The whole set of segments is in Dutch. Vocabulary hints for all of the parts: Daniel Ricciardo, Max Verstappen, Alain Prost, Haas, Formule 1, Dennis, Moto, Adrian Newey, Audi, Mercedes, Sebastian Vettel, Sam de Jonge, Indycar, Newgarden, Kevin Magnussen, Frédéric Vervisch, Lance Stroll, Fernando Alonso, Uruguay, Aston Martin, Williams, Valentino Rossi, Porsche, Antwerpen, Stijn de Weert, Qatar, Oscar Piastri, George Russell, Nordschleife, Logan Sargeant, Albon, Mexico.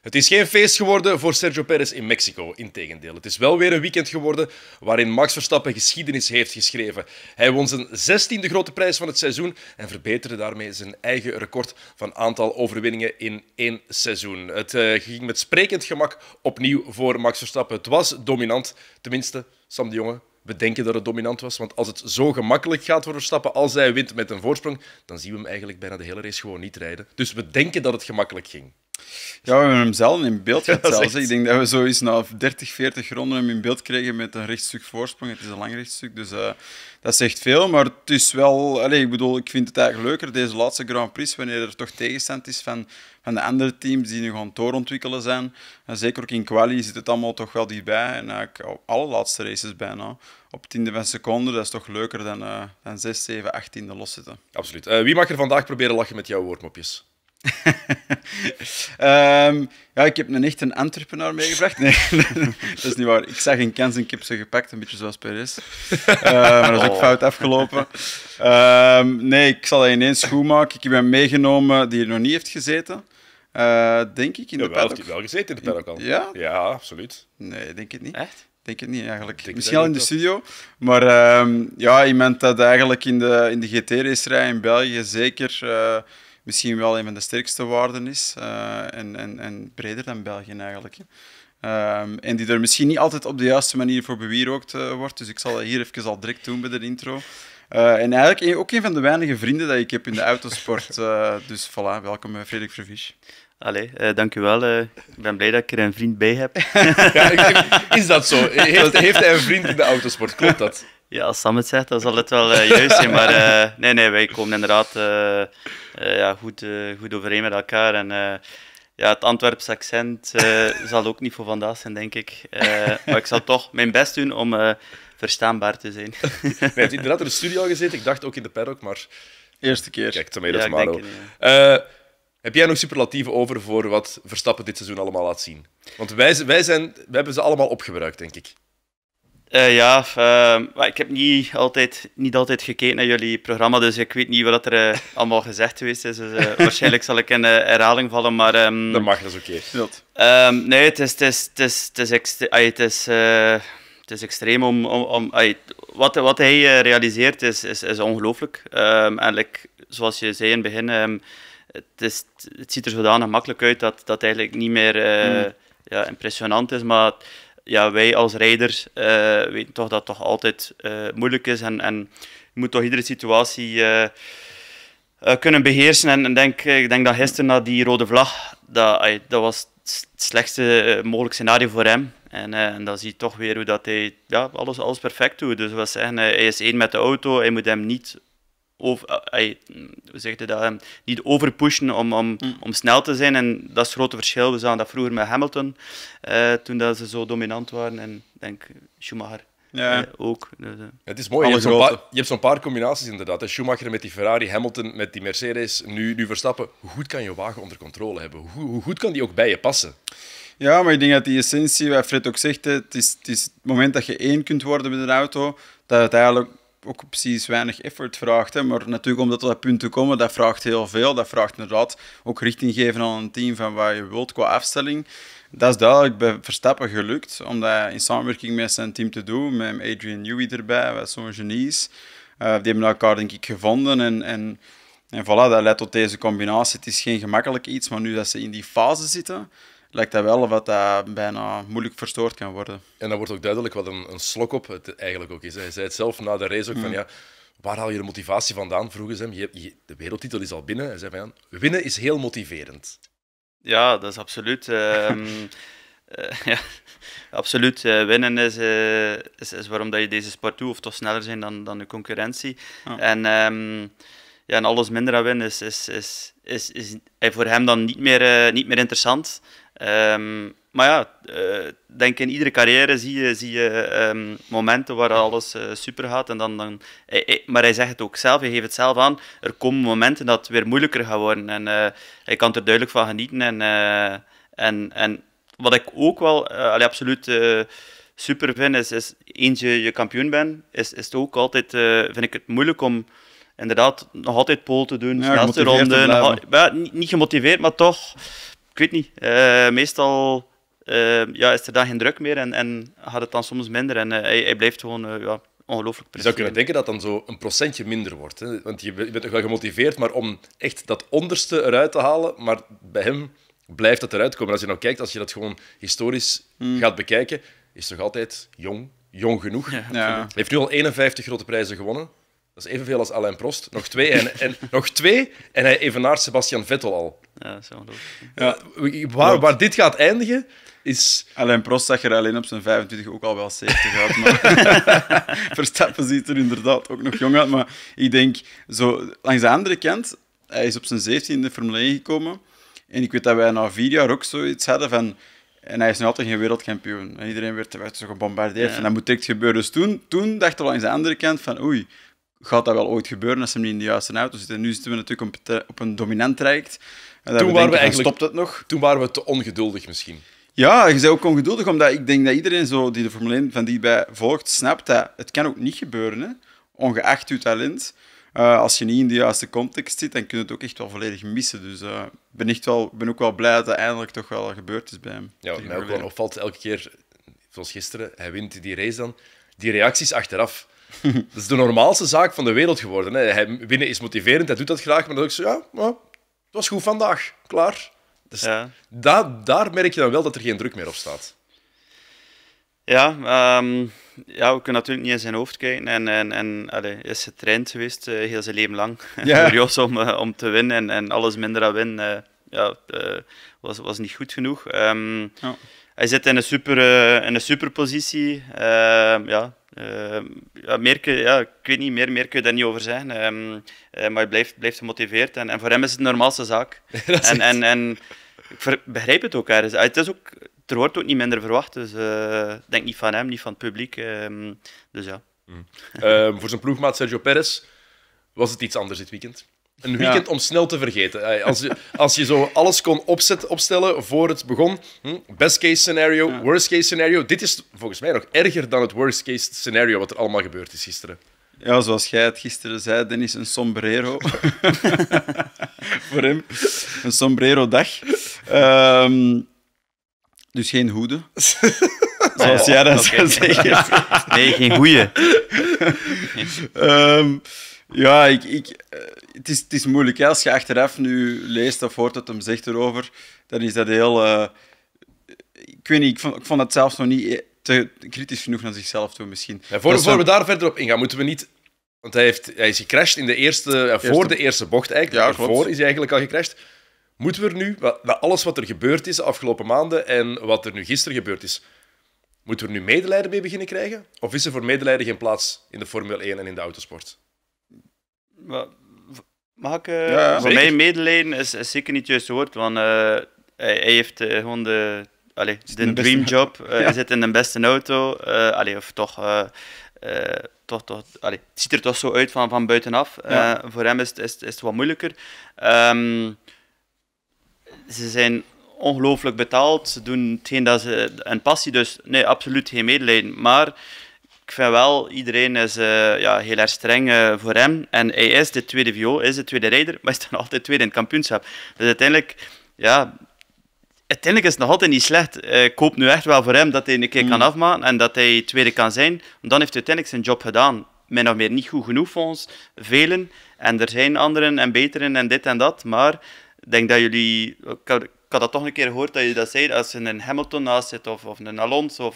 Het is geen feest geworden voor Sergio Perez in Mexico, integendeel. Het is wel weer een weekend geworden waarin Max Verstappen geschiedenis heeft geschreven. Hij won zijn 16e grote prijs van het seizoen en verbeterde daarmee zijn eigen record van aantal overwinningen in één seizoen. Het ging met sprekend gemak opnieuw voor Max Verstappen. Het was dominant, tenminste Sam de Jonge. We denken dat het dominant was, want als het zo gemakkelijk gaat voor Verstappen, als hij wint met een voorsprong, dan zien we hem eigenlijk bijna de hele race gewoon niet rijden. Dus we denken dat het gemakkelijk ging. Ja, we hebben hem zelf in beeld gehad. Ja, echt... Ik denk dat we zo eens na 30, 40 ronden hem in beeld kregen met een rechtstuk voorsprong. Het is een lang rechtstuk, dus dat zegt veel. Maar het is wel... Allez, ik bedoel, ik vind het eigenlijk leuker, deze laatste Grand Prix, wanneer er toch tegenstand is van de andere teams die nu gaan doorontwikkelen zijn. En zeker ook in quali zit het allemaal toch wel dichtbij. En eigenlijk alle laatste races bijna. Op 10e van seconde, dat is toch leuker dan 6, 7, 18e loszitten. Absoluut. Wie mag er vandaag proberen lachen met jouw woordmopjes? Ja, ik heb een echt een Antwerpenaar meegebracht. Nee, dat is niet waar. Ik zag een kans en ik heb ze gepakt, een beetje zoals Perez. Maar dat is ook fout afgelopen. Nee, ik zal dat ineens goed maken. Ik heb hem meegenomen die er nog niet heeft gezeten. Denk ik, in de paddock. Heeft hij wel gezeten in de paddock al? Ja? Ja, absoluut. Nee, denk het niet. Echt? Denk het niet, eigenlijk. Denk misschien al in de studio. Maar ja, iemand dat eigenlijk in de GT-racerij in België zeker... misschien wel een van de sterkste waarden is en breder dan België eigenlijk. En die er misschien niet altijd op de juiste manier voor bewierookt wordt. Dus ik zal dat hier even al direct doen bij de intro. En eigenlijk ook een van de weinige vrienden die ik heb in de autosport. Dus voilà, welkom Frédéric Vervisch. Allee, dank u wel. Ik ben blij dat ik er een vriend bij heb. Ja, is dat zo? Heeft hij een vriend in de autosport? Klopt dat? Ja, als Sam het zegt, dan zal het wel juist zijn. Maar nee, wij komen inderdaad ja, goed overeen met elkaar. En ja, het Antwerpse accent zal ook niet voor vandaag zijn, denk ik. Maar ik zal toch mijn best doen om verstaanbaar te zijn. Wij hebben inderdaad in de studio gezeten. Ik dacht ook in de paddock, maar... Eerste keer. Kijk, tomato, ja, tomato. Ik denk het, ja. Heb jij nog superlatieven over voor wat Verstappen dit seizoen allemaal laat zien? Want wij hebben ze allemaal opgebruikt, denk ik. Ja, ik heb niet altijd gekeken naar jullie programma, dus ik weet niet wat er allemaal gezegd geweest is. Dus, waarschijnlijk zal ik in herhaling vallen, maar... Dat mag, dat is oké. Nee, het is extreem om wat hij realiseert is ongelooflijk. Eigenlijk, zoals je zei in het begin, het ziet er zodanig makkelijk uit dat het eigenlijk niet meer ja, impressionant is, maar... Ja, wij als rijders weten toch dat het toch altijd moeilijk is en je moet toch iedere situatie kunnen beheersen. En ik denk dat gisteren na die rode vlag, dat was het slechtste mogelijk scenario voor hem. En dan zie je toch weer hoe dat hij ja, alles perfect doet. Dus we zeggen, hij is één met de auto, hij moet hem niet... niet overpushen om snel te zijn. En dat is het grote verschil. We zagen dat vroeger met Hamilton, toen dat ze zo dominant waren. En ik denk Schumacher ook. Dus, het is mooi, je hebt zo'n paar combinaties inderdaad. Hè? Schumacher met die Ferrari, Hamilton met die Mercedes, nu Verstappen. Hoe goed kan je wagen onder controle hebben? Hoe goed kan die ook bij je passen? Ja, maar ik denk dat die essentie, wat Fred ook zegt, het is het moment dat je één kunt worden met een auto, dat het eigenlijk... ook precies weinig effort vraagt. Hè. Maar natuurlijk, om tot dat punt te komen, dat vraagt heel veel. Dat vraagt inderdaad ook richting geven aan een team van wat je wilt qua afstelling. Dat is duidelijk bij Verstappen gelukt, om dat in samenwerking met zijn team te doen. Met Adrian Newey erbij, wat zo'n genie is. Die hebben elkaar, denk ik, gevonden. En voilà, dat leidt tot deze combinatie. Het is geen gemakkelijk iets, maar nu dat ze in die fase zitten... lijkt dat wel wat dat bijna moeilijk verstoord kan worden. En dan wordt ook duidelijk wat een slok op het eigenlijk ook is. Hij zei het zelf na de race ook van ja, waar haal je de motivatie vandaan? Vroegen ze hem, de wereldtitel is al binnen. Hij zei van ja, winnen is heel motiverend. Ja, dat is absoluut. Ja, absoluut. Winnen is waarom dat je deze sport doet, of toch sneller zijn dan de concurrentie. Oh. En alles minder aan winnen is voor hem dan niet meer interessant. Maar ja, denk in iedere carrière zie je momenten waar alles super gaat. En maar hij zegt het ook zelf, hij geeft het zelf aan. Er komen momenten dat het weer moeilijker gaat worden. En hij kan er duidelijk van genieten. En wat ik ook wel absoluut super vind, is eens je kampioen bent, is het ook altijd, vind ik het moeilijk om... inderdaad, nog altijd pole te doen, snelste ronde. Niet gemotiveerd, maar toch... weet niet. Meestal ja, is er dan geen druk meer en gaat het dan soms minder. En hij blijft gewoon ja, ongelooflijk presteren. Je zou kunnen denken dat dan zo een procentje minder wordt. Hè? Want je bent nog wel gemotiveerd, maar om echt dat onderste eruit te halen, maar bij hem blijft dat eruit komen. Als je nou kijkt, als je dat gewoon historisch gaat bekijken, is toch altijd jong genoeg. Ja, ja. Hij heeft nu al 51 grote prijzen gewonnen. Dat is evenveel als Alain Prost. Nog twee en hij evenaart Sebastian Vettel al. Ja, dat is ongelooflijk. Ja, waar dit gaat eindigen, is... Alain Prost zag er alleen op zijn 25 ook al wel 70 uit. Maar... Verstappen ziet er inderdaad ook nog jong uit. Maar ik denk, zo, langs de andere kant, hij is op zijn 17e in de Formule 1 gekomen. En ik weet dat wij na 4 jaar ook zoiets hadden van... En hij is nu altijd geen wereldkampioen. En iedereen werd zo gebombardeerd. Ja. En dat moet direct gebeuren. Dus toen dachten we langs de andere kant van... Oei, gaat dat wel ooit gebeuren als ze hem niet in de juiste auto zitten? En nu zitten we natuurlijk op een dominant traject. En toen waren we eigenlijk... Stopt het nog? Toen waren we te ongeduldig misschien. Ja, je bent ook ongeduldig, omdat ik denk dat iedereen zo die de Formule 1 van dichtbij volgt, snapt dat het kan ook niet gebeuren, hè? Ongeacht je talent. Als je niet in de juiste context zit, dan kun je het ook echt wel volledig missen. Dus ik ben ook wel blij dat het eindelijk toch wel gebeurd is bij hem. Ja, wat mij ook wel opvalt elke keer, zoals gisteren, hij wint die race dan, die reacties achteraf. Dat is de normaalste zaak van de wereld geworden. Hè. Winnen is motiverend, hij doet dat graag, maar dan ook zo, ja, nou, het was goed vandaag, klaar. Dus ja. Daar merk je dan wel dat er geen druk meer op staat. Ja, ja, we kunnen natuurlijk niet in zijn hoofd kijken. Hij is getraind geweest heel zijn leven lang. Ja. Curieus om te winnen en alles minder aan winnen was niet goed genoeg. Oh. Hij zit in een superpositie. Ik weet niet, meer kun je daar niet over zeggen. Maar hij blijft gemotiveerd. En voor hem is het de normaalste zaak. en ik begrijp het ook ergens. Het is ook... Er wordt ook niet minder verwacht, dus denk niet van hem, niet van het publiek. Dus ja. Voor zijn ploegmaat Sergio Perez was het iets anders dit weekend. Een weekend om snel te vergeten. Als je zo alles kon opstellen voor het begon, best case scenario, worst case scenario. Dit is volgens mij nog erger dan het worst case scenario wat er allemaal gebeurd is gisteren. Ja, zoals jij het gisteren zei, Dennis, een sombrero. Voor hem. Een sombrero-dag. Dus geen hoede. Zoals jij dat zou zeggen. Nee, geen goeie. Het is moeilijk. Hè. Als je achteraf nu leest of hoort wat hem zegt erover, dan is dat heel... ik weet niet, ik vond dat zelfs nog niet te kritisch genoeg naar zichzelf toe misschien. Ja, voor we daar verder op ingaan, moeten we niet... Want hij is gecrashed in de eerste bocht eigenlijk. Ja, daarvoor is hij eigenlijk al gecrashed. Moeten we er nu, alles wat er gebeurd is de afgelopen maanden en wat er nu gisteren gebeurd is, moeten we er nu medelijden mee beginnen krijgen? Of is er voor medelijden geen plaats in de Formule 1 en in de autosport? Mag ik... voor mij medelijden is zeker niet het juiste woord, want hij heeft gewoon de dreamjob. Hij zit in de beste auto. Het ziet er toch zo uit van buitenaf. Ja. Voor hem is het wat moeilijker. Ze zijn ongelooflijk betaald. Ze doen hetgeen dat ze... Een passie, dus nee, absoluut geen medelijden. Maar ik vind wel, iedereen is heel erg streng voor hem. En hij is de tweede VO, is de tweede rijder, maar is dan altijd tweede in het kampioenschap. Dus uiteindelijk is het nog altijd niet slecht. Ik hoop nu echt wel voor hem dat hij een keer kan afmaken en dat hij tweede kan zijn. Want dan heeft hij uiteindelijk zijn job gedaan. Min of meer niet goed genoeg volgens velen. En er zijn anderen en beteren en dit en dat, maar... Ik denk dat jullie... Ik had dat toch een keer gehoord dat je dat zei. Als je een Hamilton naast zit of een Alonso,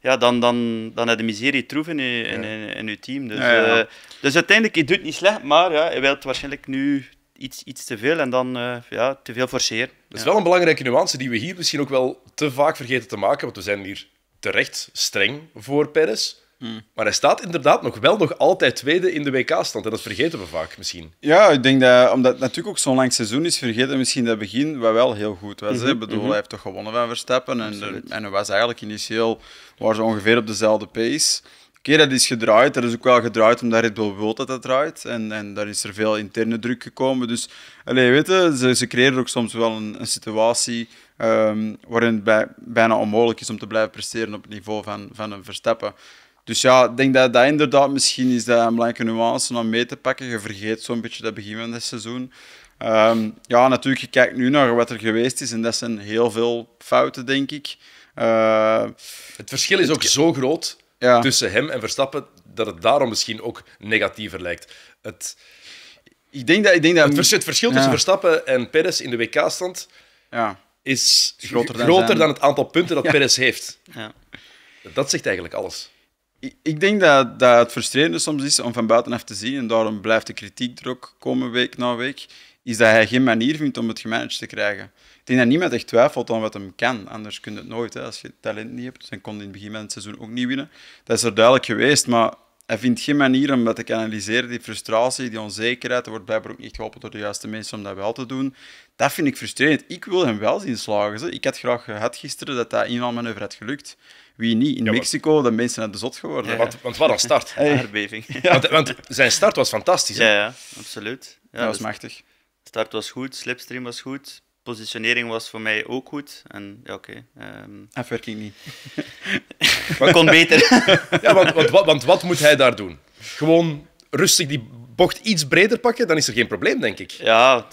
dan heb je miserie troef in je team. Dus, dus uiteindelijk, je doet het niet slecht, maar je wilt waarschijnlijk nu iets te veel en dan te veel forceren. Dat is wel een belangrijke nuance die we hier misschien ook wel te vaak vergeten te maken, want we zijn hier terecht streng voor Perez. Maar hij staat inderdaad nog altijd tweede in de WK-stand. En dat vergeten we vaak misschien. Ja, ik denk dat, omdat het natuurlijk ook zo'n lang seizoen is, vergeten misschien dat begin wat wel heel goed was. Ik bedoel, hij heeft toch gewonnen van Verstappen. En hij was eigenlijk initieel waar ze ongeveer op dezelfde pace. Dat is gedraaid. Dat is ook wel gedraaid omdat Red Bull wil dat draait. En daar is er veel interne druk gekomen. Dus weet je, ze creëren ook soms wel een situatie waarin het bijna onmogelijk is om te blijven presteren op het niveau van een Verstappen. Dus ja, ik denk dat inderdaad misschien is dat een belangrijke nuance om mee te pakken. Je vergeet zo'n beetje dat begin van het seizoen. Ja, natuurlijk, je kijkt nu naar wat er geweest is en dat zijn heel veel fouten, denk ik. Het verschil is ook zo groot tussen hem en Verstappen dat het daarom misschien ook negatiever lijkt. Het verschil tussen Verstappen en Perez in de WK-stand is groter dan het aantal punten dat Perez heeft. Ja. Dat zegt eigenlijk alles. Ik denk dat het frustrerende soms is om van buitenaf te zien, en daarom blijft de kritiek er ook komen week na week, is dat hij geen manier vindt om het gemanaged te krijgen. Ik denk dat niemand echt twijfelt aan wat hem kan, anders kun je het nooit. Hè. Als je talent niet hebt, dan kon hij in het begin van het seizoen ook niet winnen. Dat is er duidelijk geweest, maar hij vindt geen manier om dat te kanaliseren. Die frustratie, die onzekerheid, er wordt blijkbaar ook niet geholpen door de juiste mensen om dat wel te doen. Dat vind ik frustrerend. Ik wil hem wel zien slagen. Zo. Ik had graag gehad gisteren dat dat inhaalmanoeuvre had gelukt. Wie niet? In Mexico, de mensen uit de zot geworden. Ja, want wat een start. Aardbeving. Ja. Want zijn start was fantastisch. Hè? Ja, absoluut. Ja, dat was machtig. De start was goed, slipstream was goed, positionering was voor mij ook goed. En ja, oké. Afwerking niet. Maar kon beter. Ja, want wat moet hij daar doen? Gewoon rustig die bocht iets breder pakken, dan is er geen probleem, denk ik. Ja,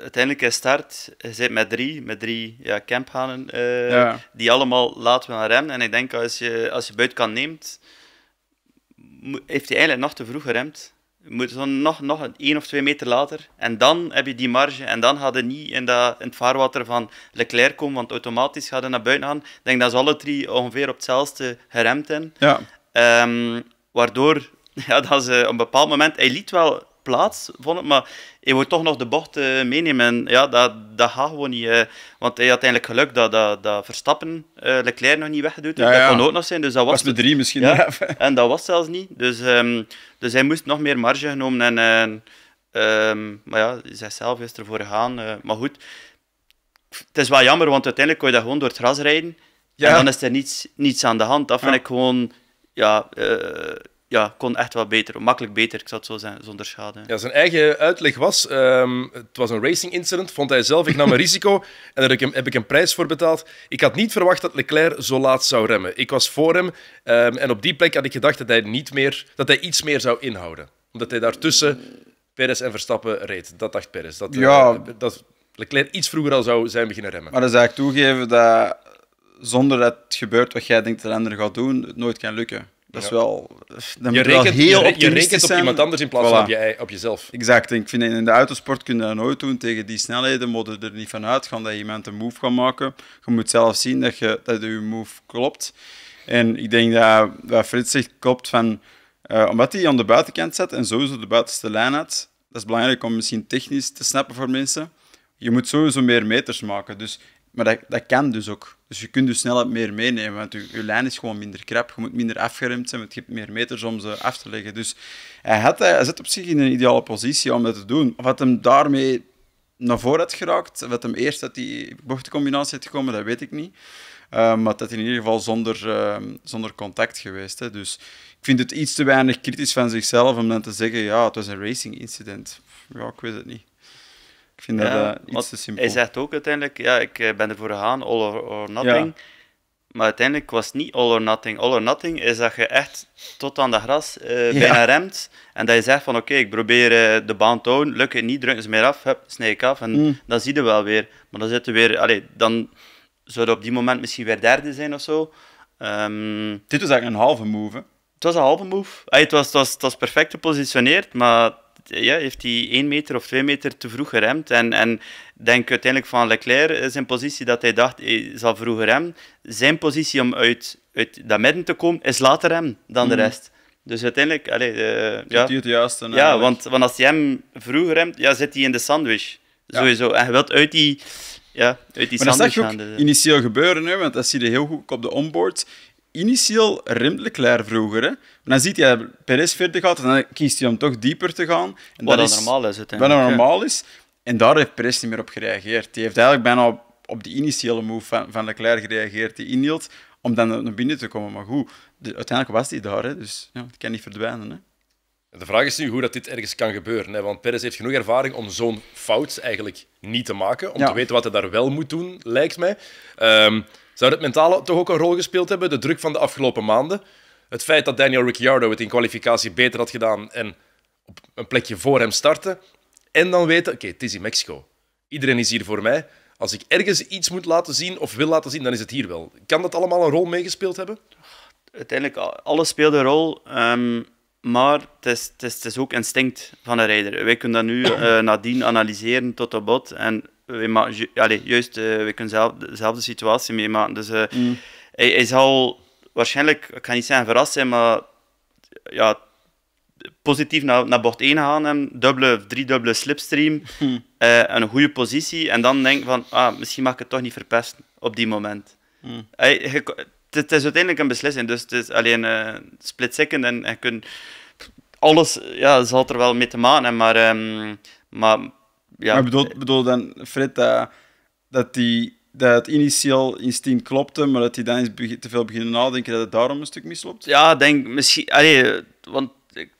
uiteindelijk hij start. Hij zit met drie camphanen, die allemaal laten we naar remmen. En ik denk, als je buitenkant neemt, heeft hij eigenlijk nog te vroeg geremd. Moet zo nog 1 of 2 meter later. En dan heb je die marge. En dan gaat hij niet in het vaarwater van Leclerc komen, want automatisch gaat hij naar buiten gaan. Ik denk dat ze alle drie ongeveer op hetzelfde geremd hebben. Ja. Waardoor... Ja, dat is op een bepaald moment... Hij liet wel plaats, vond ik, maar hij wil toch nog de bocht meenemen. En ja, dat gaat gewoon niet. Want hij had eigenlijk geluk dat Verstappen Leclerc nog niet weggedoet. Ja, dat kon ook nog zijn. Dus dat was de 3 misschien. Ja, en dat was zelfs niet. Dus hij moest nog meer marge genomen. Maar ja, zijzelf is ervoor gegaan. Maar goed, het is wel jammer, want uiteindelijk kon je dat gewoon door het gras rijden. Ja. En dan is er niets aan de hand. Dat vind ik gewoon... Ja... Ja, kon echt wel beter. Makkelijk beter, ik zou het zo zeggen, zonder schade. Ja, zijn eigen uitleg was... het was een racing incident, vond hij zelf. Ik nam een risico en daar heb ik een prijs voor betaald. Ik had niet verwacht dat Leclerc zo laat zou remmen. Ik was voor hem en op die plek had ik gedacht dat hij iets meer zou inhouden. Omdat hij daartussen Perez en Verstappen reed. Dat dacht Perez. Dat Leclerc iets vroeger al zou zijn beginnen remmen. Maar dan zou ik toegeven dat zonder dat het gebeurt wat jij denkt dat de ander gaat doen, het nooit kan lukken. Dat is wel... Dan je rekent, wel heel je rekent op iemand anders in plaats van op jezelf. Exact. Ik vind in de autosport kun je dat nooit doen. Tegen die snelheden moet je er niet van uitgaan dat iemand een move gaat maken. Je moet zelf zien dat je move klopt. En ik denk dat wat Frits zegt klopt van... omdat hij aan de buitenkant zat en sowieso de buitenste lijn had. Dat is belangrijk om misschien technisch te snappen voor mensen. Je moet sowieso meer meters maken. Dus... Maar dat kan dus ook. Dus je kunt dus snelheid meer meenemen, want je lijn is gewoon minder krap. Je moet minder afgeremd zijn, want je hebt meer meters om ze af te leggen. Dus hij zit op zich in een ideale positie om dat te doen. Of wat hem daarmee naar voren had geraakt, of wat hem eerst uit die bochtencombinatie had gekomen, dat weet ik niet. Maar dat is in ieder geval zonder contact geweest. Hè. Dus ik vind het iets te weinig kritisch van zichzelf om dan te zeggen, ja, het was een racing incident. Ja, ik weet het niet. Ik vind dat iets te simpel. Hij zegt ook uiteindelijk, ja, ik ben ervoor gegaan, all or nothing. Ja. Maar uiteindelijk was het niet all or nothing. All or nothing is dat je echt tot aan de gras bijna remt. En dat je zegt van, oké, ik probeer de baan te houden, lukt het niet, drukken ze meer af, snij ik af. En dan zie je wel weer. Maar dan zit je weer, dan zou je op die moment misschien weer derde zijn of zo. Dit was eigenlijk een halve move, hè? Het was een halve move. Het was perfect gepositioneerd, maar... Ja, heeft hij 1 meter of 2 meter te vroeg geremd. En denk uiteindelijk van Leclerc, zijn positie dat hij dacht, hij zal vroeg geremd. Zijn positie om uit dat midden te komen, is later hem dan de rest. Dus uiteindelijk... zit hij het juiste? Ja, want als hij hem vroeg remt, zit hij in de sandwich. Ja. Sowieso. En je wilt uit die maar sandwich gaan. Maar dat zag je ook initieel gebeuren, hè, want dat zie je heel goed op de onboard. Initieel remt Leclerc vroeger, hè? Maar dan ziet hij dat Perez verder gaat en dan kiest hij om toch dieper te gaan. En dat is normaal is het. Wat normaal is. En daar heeft Perez niet meer op gereageerd. Die heeft eigenlijk bijna op die initiële move van Leclerc gereageerd, die inhield, om dan naar binnen te komen. Maar goed, uiteindelijk was hij daar, hè? Dus ja, het kan niet verdwijnen. Hè? De vraag is nu hoe dat dit ergens kan gebeuren. Hè? Want Perez heeft genoeg ervaring om zo'n fout eigenlijk niet te maken, om te weten wat hij daar wel moet doen, lijkt mij. Zou het mentale toch ook een rol gespeeld hebben? De druk van de afgelopen maanden? Het feit dat Daniel Ricciardo het in kwalificatie beter had gedaan en op een plekje voor hem startte? En dan weten, oké, het is in Mexico. Iedereen is hier voor mij. Als ik ergens iets moet laten zien of wil laten zien, dan is het hier wel. Kan dat allemaal een rol meegespeeld hebben? Uiteindelijk, alles speelt een rol. Maar het is ook instinct van de rijder. Wij kunnen dat nu nadien analyseren tot op bot. En wij kunnen zelf dezelfde situatie meemaken. Dus hij zal waarschijnlijk, ik ga niet zeggen verrast zijn, maar ja, positief naar bocht 1 gaan en drie dubbele slipstream, een goede positie. En dan denk van, misschien mag ik het toch niet verpesten op die moment. Het is uiteindelijk een beslissing, dus het is alleen een split second en je kunt alles, ja, zal er wel mee te maken hebben, maar ja. Maar bedoel dan, Fred, dat het initieel instinct klopte, maar dat hij dan eens te veel beginnen nadenken dat het daarom een stuk misloopt? Ja, denk misschien, want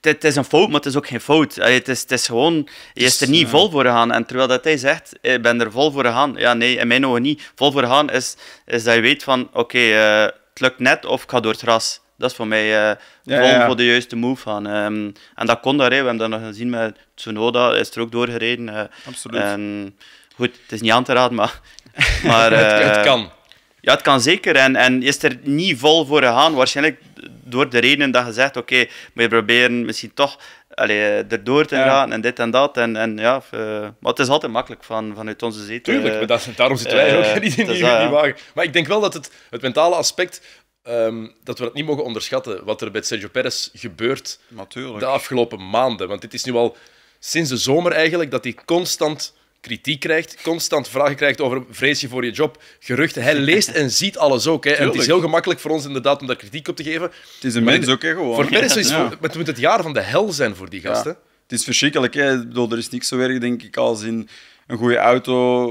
het is een fout, maar het is ook geen fout. Het is gewoon, je is er niet vol voor gegaan. En terwijl dat hij zegt, ik ben er vol voor gegaan. Ja, nee, in mijn ogen niet. Vol voor gaan is dat je weet van, oké, het lukt net of ik ga door het ras. Dat is voor mij voor de juiste move gaan. En dat kon daar, we hebben dat nog gezien met Tsunoda, is er ook doorgereden. Absoluut. Goed, het is niet aan te raden, maar het kan. Ja, het kan zeker. En is er niet vol voor gegaan, waarschijnlijk door de reden dat je zegt, oké, moet je proberen misschien toch erdoor te gaan en dit en dat. Maar het is altijd makkelijk vanuit onze zetel. Tuurlijk, maar daarom zitten wij ook niet in die wagen. Maar ik denk wel dat het mentale aspect, dat we dat niet mogen onderschatten, wat er bij Sergio Perez gebeurt de afgelopen maanden. Want dit is nu al sinds de zomer eigenlijk, dat hij constant kritiek krijgt, constant vragen krijgt over vrees je voor je job, geruchten. Hij leest en ziet alles ook. Hè. En het is heel gemakkelijk voor ons inderdaad om daar kritiek op te geven. Het is een mens ook, hè, gewoon. Voor Perez moet het jaar van de hel zijn voor die gasten. Ja. Het is verschrikkelijk. Hè. Ik bedoel, er is niks zo erg, denk ik, als in een goede auto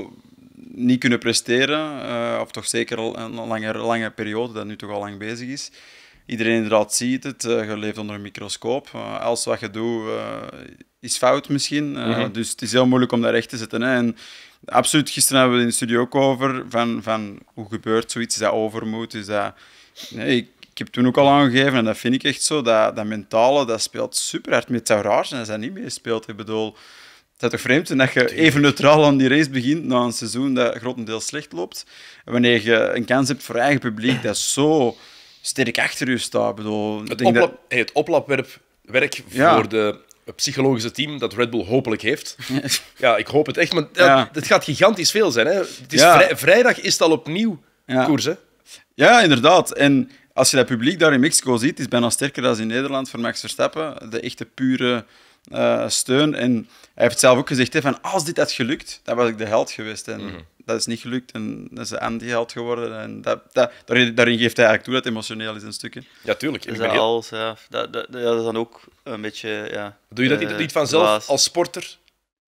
niet kunnen presteren. Of toch zeker al een lange periode, dat nu toch al lang bezig is. Iedereen inderdaad ziet het. Je leeft onder een microscoop. Alles wat je doet is fout misschien. Dus het is heel moeilijk om daar recht te zetten. Hè. En absoluut, gisteren hebben we in de studio ook over van hoe gebeurt zoiets? Is dat overmoed? Is dat... Nee, ik heb toen ook al aangegeven, en dat vind ik echt zo, dat mentale, dat speelt super hard. Het zou raar zijn als dat niet meer speelt. Ik bedoel, het is toch vreemd dat je even neutraal aan die race begint na een seizoen dat grotendeels slecht loopt. En wanneer je een kans hebt voor eigen publiek, dat is zo sterk achter je staat. Bedoel, het oplapwerk voor de psychologische team dat Red Bull hopelijk heeft. Ja, ik hoop het echt. Maar het gaat gigantisch veel zijn. Hè? Het is vrijdag is het al opnieuw koers. Hè? Ja, inderdaad. En als je dat publiek daar in Mexico ziet, is bijna sterker dan in Nederland voor Max Verstappen. De echte pure steun. En hij heeft zelf ook gezegd, hè, van als dit had gelukt, dan was ik de held geweest. En dat is niet gelukt en dat is de anti-held geworden. En daarin geeft hij eigenlijk toe dat het emotioneel is een stukje. Ja, tuurlijk. Dus dat is dan ook een beetje... Ja, doe je dat niet vanzelf als sporter?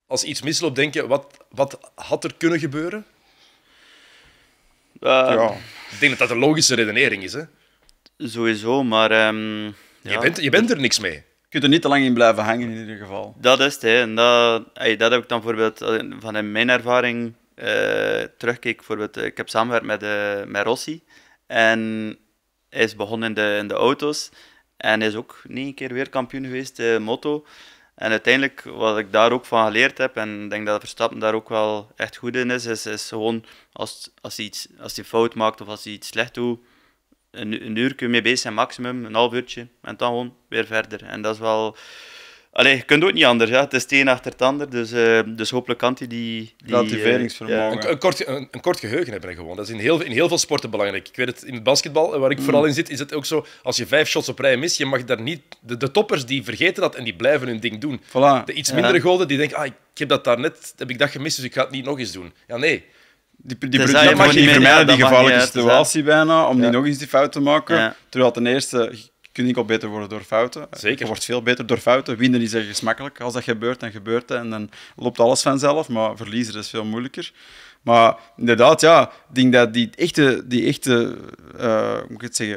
Als iets misloopt, denk je, wat had er kunnen gebeuren? Ik denk dat dat een logische redenering is. Hè? Sowieso, maar... Je bent er niks mee. Je kunt er niet te lang in blijven hangen, in ieder geval. Dat is het, hè. En dat heb ik dan bijvoorbeeld van mijn ervaring terugkeek. Bijvoorbeeld, ik heb samengewerkt met Rossi. En hij is begonnen in de auto's. En hij is ook 9 keer weer kampioen geweest, moto. En uiteindelijk, wat ik daar ook van geleerd heb, en ik denk dat Verstappen daar ook wel echt goed in is gewoon als hij fout maakt of als hij iets slecht doet, een uur kun je mee bezig zijn, maximum, een half uurtje. En dan gewoon weer verder. En dat is wel... Allee, je kunt ook niet anders. Ja. Het is het een achter het ander. Dus hopelijk kan hij die relativeringsvermogen. Ja. Een kort geheugen hebben gewoon. Dat is in heel veel sporten belangrijk. Ik weet het, in het basketbal, waar ik vooral in zit, is het ook zo, als je 5 shots op rij mist, je mag daar niet... De toppers die vergeten dat en die blijven hun ding doen. Voilà. De iets mindere golden die denken, ik heb dat daarnet, heb ik dat gemist, dus ik ga het niet nog eens doen. Ja, nee. Dat mag je niet vermijden, die gevaarlijke situatie bijna, om niet nog eens die fout te maken. Ja. Terwijl ten eerste... Je kunt niet al beter worden door fouten. Zeker. Je wordt veel beter door fouten. Winnen is ergens makkelijk. Als dat gebeurt, dan gebeurt dat. En dan loopt alles vanzelf. Maar verliezen is veel moeilijker. Maar inderdaad, ik denk dat die echte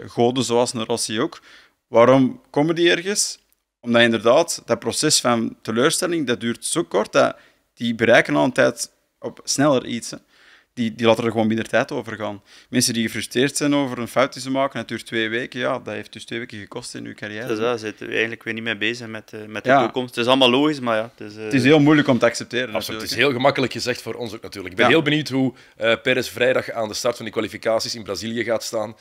goden, zoals een Rossi ook, waarom komen die ergens? Omdat inderdaad, dat proces van teleurstelling, dat duurt zo kort, dat die bereiken al een tijd op sneller iets. Hè. Die laten er gewoon minder tijd over gaan. Mensen die gefrustreerd zijn over een fout die ze maken, het duurt 2 weken, ja, dat heeft dus 2 weken gekost in uw carrière. Dus daar zitten we eigenlijk weer niet mee bezig met de toekomst. Het is allemaal logisch, maar ja. Het is heel moeilijk om te accepteren. Absoluut, het is heel gemakkelijk gezegd voor ons ook natuurlijk. Ik ben heel benieuwd hoe Perez vrijdag aan de start van die kwalificaties in Brazilië gaat staan.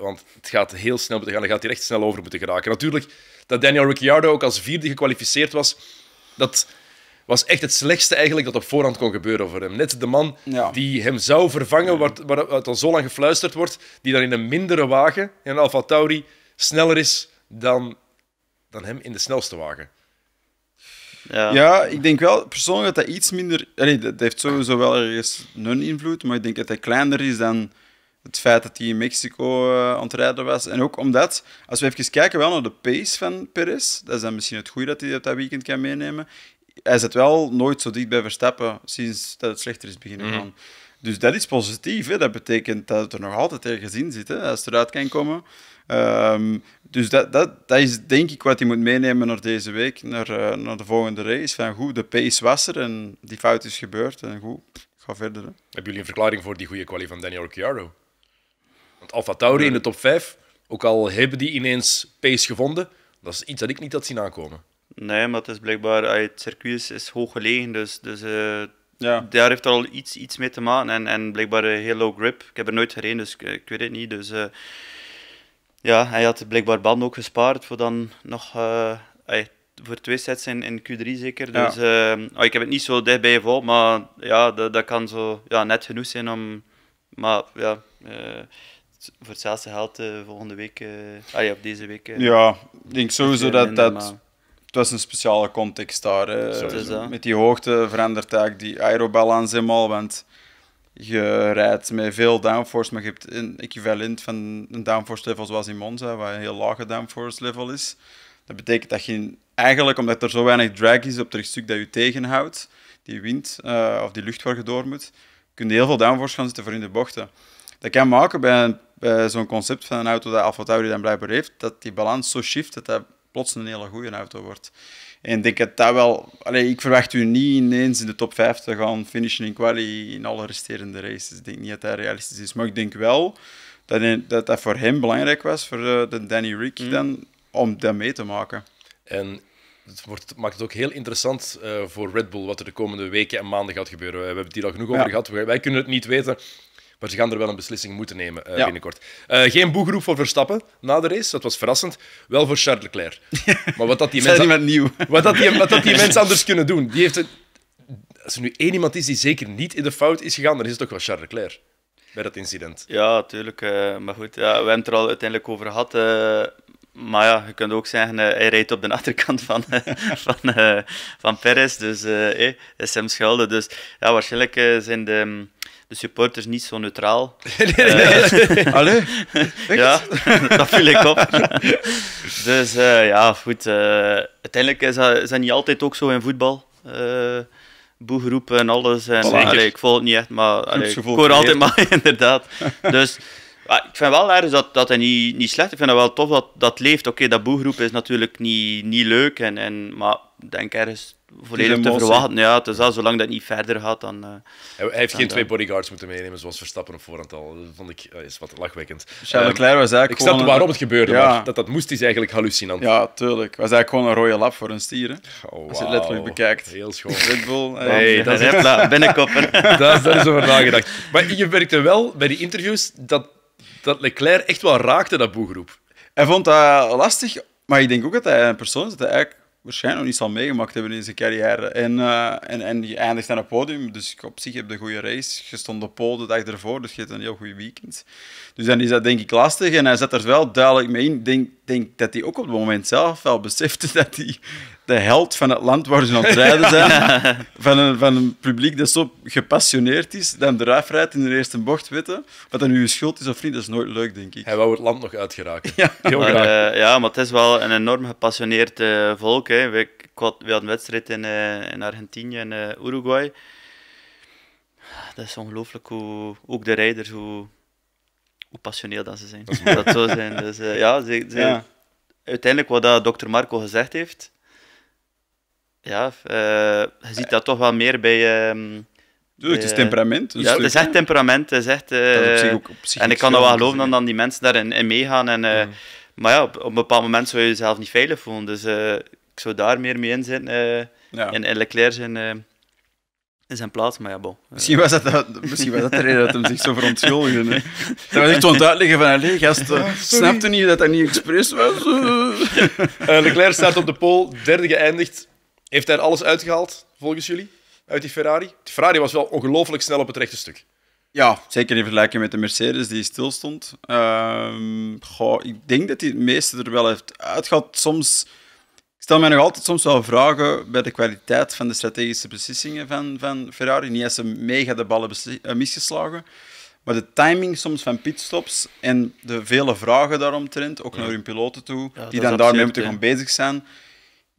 Want het gaat heel snel moeten gaan, daar gaat hij echt snel over moeten geraken. Natuurlijk, dat Daniel Ricciardo ook als 4e gekwalificeerd was, dat was echt het slechtste eigenlijk dat op voorhand kon gebeuren voor hem. Net de man die hem zou vervangen, waar al zo lang gefluisterd wordt, die dan in een mindere wagen, in een AlphaTauri, sneller is dan hem in de snelste wagen. Ja, ik denk wel persoonlijk dat hij iets minder... dat heeft sowieso wel ergens een invloed, maar ik denk dat hij kleiner is dan het feit dat hij in Mexico aan het rijden was. En ook omdat, als we even kijken wel naar de pace van Perez, dat is dan misschien het goede dat hij dat weekend kan meenemen. Hij zit wel nooit zo dicht bij Verstappen sinds dat het slechter is beginnen gaan. Dus dat is positief. Hè? Dat betekent dat het er nog altijd ergens in zit, hè? Als het eruit kan komen. Dus dat is denk ik wat hij moet meenemen naar deze week, naar de volgende race. Van goed, de pace was er en die fout is gebeurd. En goed, ga verder. Hè? Hebben jullie een verklaring voor die goede kwaliteit van Daniel Ricciardo? Want AlphaTauri in de top 5, ook al hebben die ineens pace gevonden, dat is iets dat ik niet had zien aankomen. Nee, maar het is blijkbaar, het circuit is hoog gelegen, dus daar heeft er al iets mee te maken. En blijkbaar heel low grip. Ik heb er nooit gereden, dus ik weet het niet. Dus hij had blijkbaar banden ook gespaard voor dan nog voor 2 sets in Q3 zeker. Dus ik heb het niet zo dichtbij gevolgd, maar ja, dat kan zo net genoeg zijn om... Maar ja... voor hetzelfde geld volgende week... deze week... ik denk sowieso dat het was een speciale context daar. Met die hoogte verandert eigenlijk die aerobalans helemaal, want je rijdt met veel downforce, maar je hebt een equivalent van een downforce level zoals in Monza, waar een heel lage downforce level is. Dat betekent dat je eigenlijk, omdat er zo weinig drag is op het rechtstuk dat je tegenhoudt, die wind of die lucht waar je door moet, kun je heel veel downforce gaan zitten voor in de bochten. Dat kan maken bij zo'n concept van een auto dat AlphaTauri dan blijkbaar heeft, dat die balans zo shift dat plots een hele goede auto wordt. En ik denk dat wel... ik verwacht u niet ineens in de top 5 te gaan finishen in quali in alle resterende races. Ik denk niet dat dat realistisch is. Maar ik denk wel dat voor hem belangrijk was, voor de Danny Rick, om dat mee te maken. En het maakt het ook heel interessant voor Red Bull wat er de komende weken en maanden gaat gebeuren. We hebben het hier al genoeg over gehad. Wij kunnen het niet weten... Maar ze gaan er wel een beslissing moeten nemen binnenkort. Geen boegeroep voor Verstappen na de race, dat was verrassend. Wel voor Charles Leclerc. Maar wat dat die mensen anders kunnen doen. Die heeft als er nu één iemand is die zeker niet in de fout is gegaan, dan is het toch wel Charles Leclerc bij dat incident. Ja, tuurlijk. Maar goed, we hebben het er al uiteindelijk over gehad. Maar ja, je kunt ook zeggen, hij rijdt op de achterkant van Perez. Dus dat is hem schuldig. Dus ja, waarschijnlijk zijn de supporters niet zo neutraal. Allee? Ja, dat viel ik op. Dus goed. Uiteindelijk is dat niet altijd ook zo in voetbal. Boegeroep en alles. En, ik volg het niet echt, maar ik hoor altijd maar, inderdaad. Dus... ik vind wel ergens dat hij niet slecht is. Ik vind het wel tof dat leeft. Oké, dat boegroep is natuurlijk niet leuk, maar ik denk ergens volledig te verwachten. Ja, het is al, zolang dat niet verder gaat, dan... hij heeft geen 2 bodyguards moeten meenemen, zoals Verstappen op voorhand al. Dat vond ik is wat lachwekkend. Ik snapte waarom het gebeurde, maar dat moest is eigenlijk hallucinant. Ja, tuurlijk. Het was eigenlijk gewoon een rode lap voor een stier, hè? Oh, als je het letterlijk bekijkt. Heel schoon. Red Bull. Hey, dat is binnenkoppen. Daar is over nagedacht. Maar je merkte wel bij die interviews dat Leclerc echt wel raakte, dat boegroep. Hij vond dat lastig, maar ik denk ook dat hij een persoon is dat hij eigenlijk waarschijnlijk nog niet zal meegemaakt hebben in zijn carrière. En die eindigt aan het podium, dus op zich heb je een goede race. Je stond op pole de dag ervoor, dus je hebt een heel goed weekend. Dus dan is dat denk ik lastig en hij zet er wel duidelijk mee in. Ik denk dat hij ook op het moment zelf wel besefte dat hij de held van het land waar ze aan het rijden zijn, van een publiek dat zo gepassioneerd is, dat hem eraf rijdt in de eerste bocht, weten, wat dan uw schuld is of niet, dat is nooit leuk, denk ik. Hij wou het land nog uitgeraken. Ja. Heel graag. Maar het is wel een enorm gepassioneerd volk. Hè. We hadden een wedstrijd in Argentinië en Uruguay. Dat is ongelooflijk hoe ook de rijders, hoe passioneel dat ze zijn. Dat zo zijn. Dus, uiteindelijk wat dat Dr. Marco gezegd heeft... je ziet dat toch wel meer bij Tuurlijk, het is temperament. Dus ja, het is echt temperament. Het is echt, dat is op zich en ik kan dat wel geloven dat dan die mensen daarin meegaan. En, maar ja, op een bepaald moment zou je jezelf niet veilig voelen. Dus ik zou daar meer mee inzitten. In Leclerc zijn plaats, maar ja, bon. Misschien was dat de reden dat hij zich zo verontschuldigde. Hè? Dat was echt zo'n uitleggen van, allee, gast, snapte niet dat dat niet expres was? Leclerc staat op de pole, derde geëindigd. Heeft hij alles uitgehaald, volgens jullie, uit die Ferrari? De Ferrari was wel ongelooflijk snel op het rechte stuk. Ja, zeker in vergelijking met de Mercedes die stilstond. Ik denk dat hij het meeste er wel heeft uitgehaald. Soms... Ik stel mij nog altijd soms wel vragen bij de kwaliteit van de strategische beslissingen van Ferrari. Niet als ze mega de ballen misgeslagen, maar de timing soms van pitstops en de vele vragen daaromtrend, ook naar hun piloten toe, ja, die dan daarmee moeten gaan bezig zijn.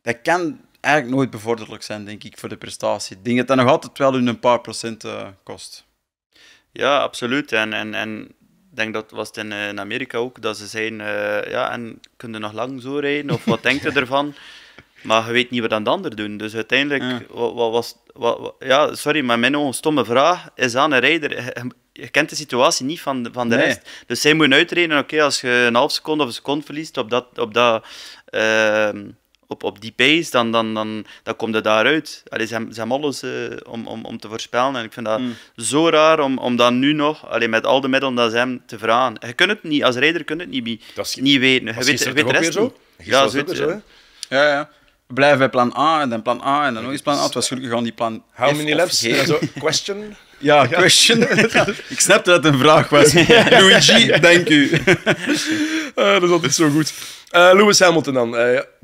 Dat kan eigenlijk nooit bevorderlijk zijn, denk ik, voor de prestatie. Ik denk dat dat nog altijd wel hun een paar procent kost. Ja, absoluut. En ik denk dat was het in Amerika ook, dat ze zeiden, en kun je nog lang zo rijden, of wat denkt je ervan? Maar je weet niet wat aan de ander doen. Dus uiteindelijk, sorry, maar mijn ogen, stomme vraag is aan een rijder. Je kent de situatie niet van de rest. Dus zij moeten uitreden, oké, als je een half seconde of een seconde verliest op die pace, dan komt het daaruit. Allee, ze hebben alles om te voorspellen. En ik vind dat zo raar om dat nu nog, met al de middelen, dat ze hem te vragen. Je kunt het niet, als rijder kun je het niet weten. Je weet het ook weer zo? Ja, zo. Ja. Blijf bij plan A, en dan plan A, en dan nog eens plan A. Het was gelukkig gewoon die plan How F many laps? Zo, question? Ja, question. Ik snapte dat het een vraag was. Luigi, dank u. Dat is altijd zo goed. Lewis Hamilton dan.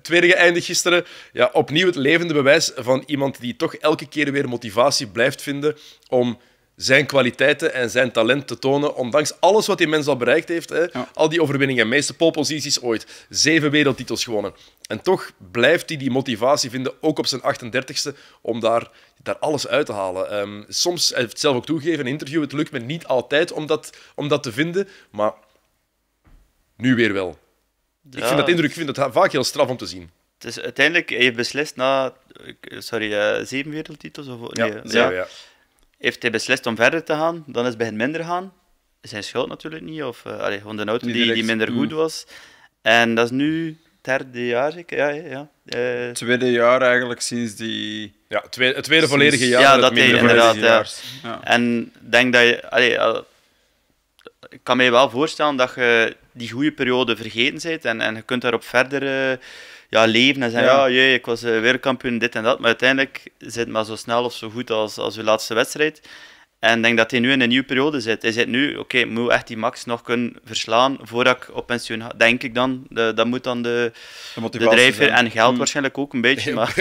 Tweede geëindigd gisteren. Ja, opnieuw het levende bewijs van iemand die toch elke keer weer motivatie blijft vinden om zijn kwaliteiten en zijn talent te tonen, ondanks alles wat die mens al bereikt heeft. Hè. Ja. Al die overwinningen, meeste poleposities ooit, 7 wereldtitels gewonnen. En toch blijft hij die motivatie vinden, ook op zijn 38e, om daar alles uit te halen. Soms, hij heeft het zelf ook toegegeven, in een interview, het lukt me niet altijd om dat te vinden, maar nu weer wel. Ja. Ik vind dat vaak heel straf om te zien. Dus uiteindelijk, hij heeft beslist na... 7 wereldtitels? Of, nee, ja. Heeft hij beslist om verder te gaan, dan is het begin minder gaan. Zijn schuld natuurlijk niet, of gewoon de auto die minder goed was. En dat is nu het derde jaar, zeker? Ja. Tweede jaar eigenlijk sinds die... Ja, het tweede volledige jaar. Ja, dat hij inderdaad. Ja. En ik denk dat je... Ik kan mij wel voorstellen dat je die goede periode vergeten bent en je kunt daarop verder leven en zeggen, ik was wereldkampioen, dit en dat, maar uiteindelijk zit het maar zo snel of zo goed als je laatste wedstrijd. En ik denk dat hij nu in een nieuwe periode zit. Hij zit nu, ik moet echt die Max nog kunnen verslaan voordat ik op pensioen ga, denk ik dan. Dat moet dan de drijfveer en geld waarschijnlijk ook een beetje. Maar...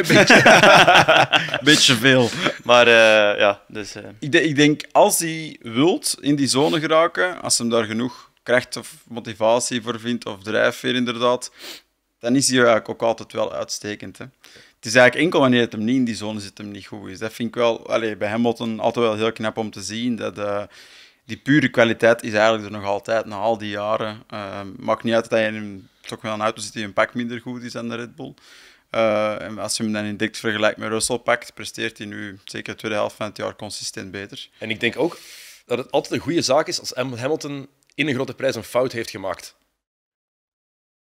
beetje veel. Maar dus... Ik denk, als hij wilt in die zone geraken, als hij daar genoeg kracht of motivatie voor vindt, of drijfveer inderdaad, dan is hij eigenlijk ook altijd wel uitstekend, hè. Het is eigenlijk enkel wanneer het hem niet in die zone zit, hem niet goed is. Dat vind ik wel, bij Hamilton altijd wel heel knap om te zien. Dat die pure kwaliteit is eigenlijk er nog altijd, na al die jaren. Maakt niet uit dat hij in toch wel een auto zit die een pak minder goed is dan de Red Bull. En als je hem dan in direct vergelijkt met Russell pakt, presteert hij nu zeker de tweede helft van het jaar consistent beter. En ik denk ook dat het altijd een goede zaak is als Hamilton in een grote prijs een fout heeft gemaakt.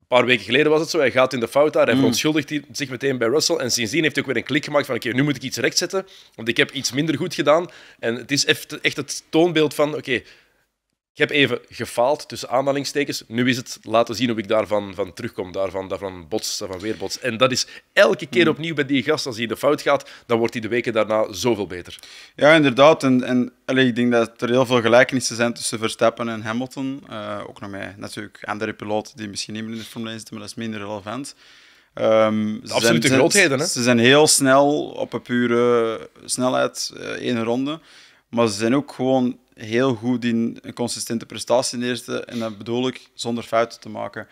Een paar weken geleden was het zo, hij gaat in de fout daar, hij verontschuldigt zich meteen bij Russell en sindsdien heeft hij ook weer een klik gemaakt van oké, nu moet ik iets rechtzetten, want ik heb iets minder goed gedaan. En het is echt het toonbeeld van oké, ik heb even gefaald, tussen aanhalingstekens, nu is het laten zien hoe ik daarvan terugkom, daarvan weerbots. En dat is elke keer opnieuw bij die gast, als hij in de fout gaat, dan wordt hij de weken daarna zoveel beter. Ja, inderdaad. En ik denk dat er heel veel gelijkenissen zijn tussen Verstappen en Hamilton. Ook nog met natuurlijk andere piloten die misschien niet meer in de Formule 1 zitten, maar dat is minder relevant. Absolute grootheden, hè? Ze zijn heel snel op een pure snelheid, 1 ronde. Maar ze zijn ook gewoon... heel goed in een consistente prestatie neerzetten. En dat bedoel ik, zonder fouten te maken.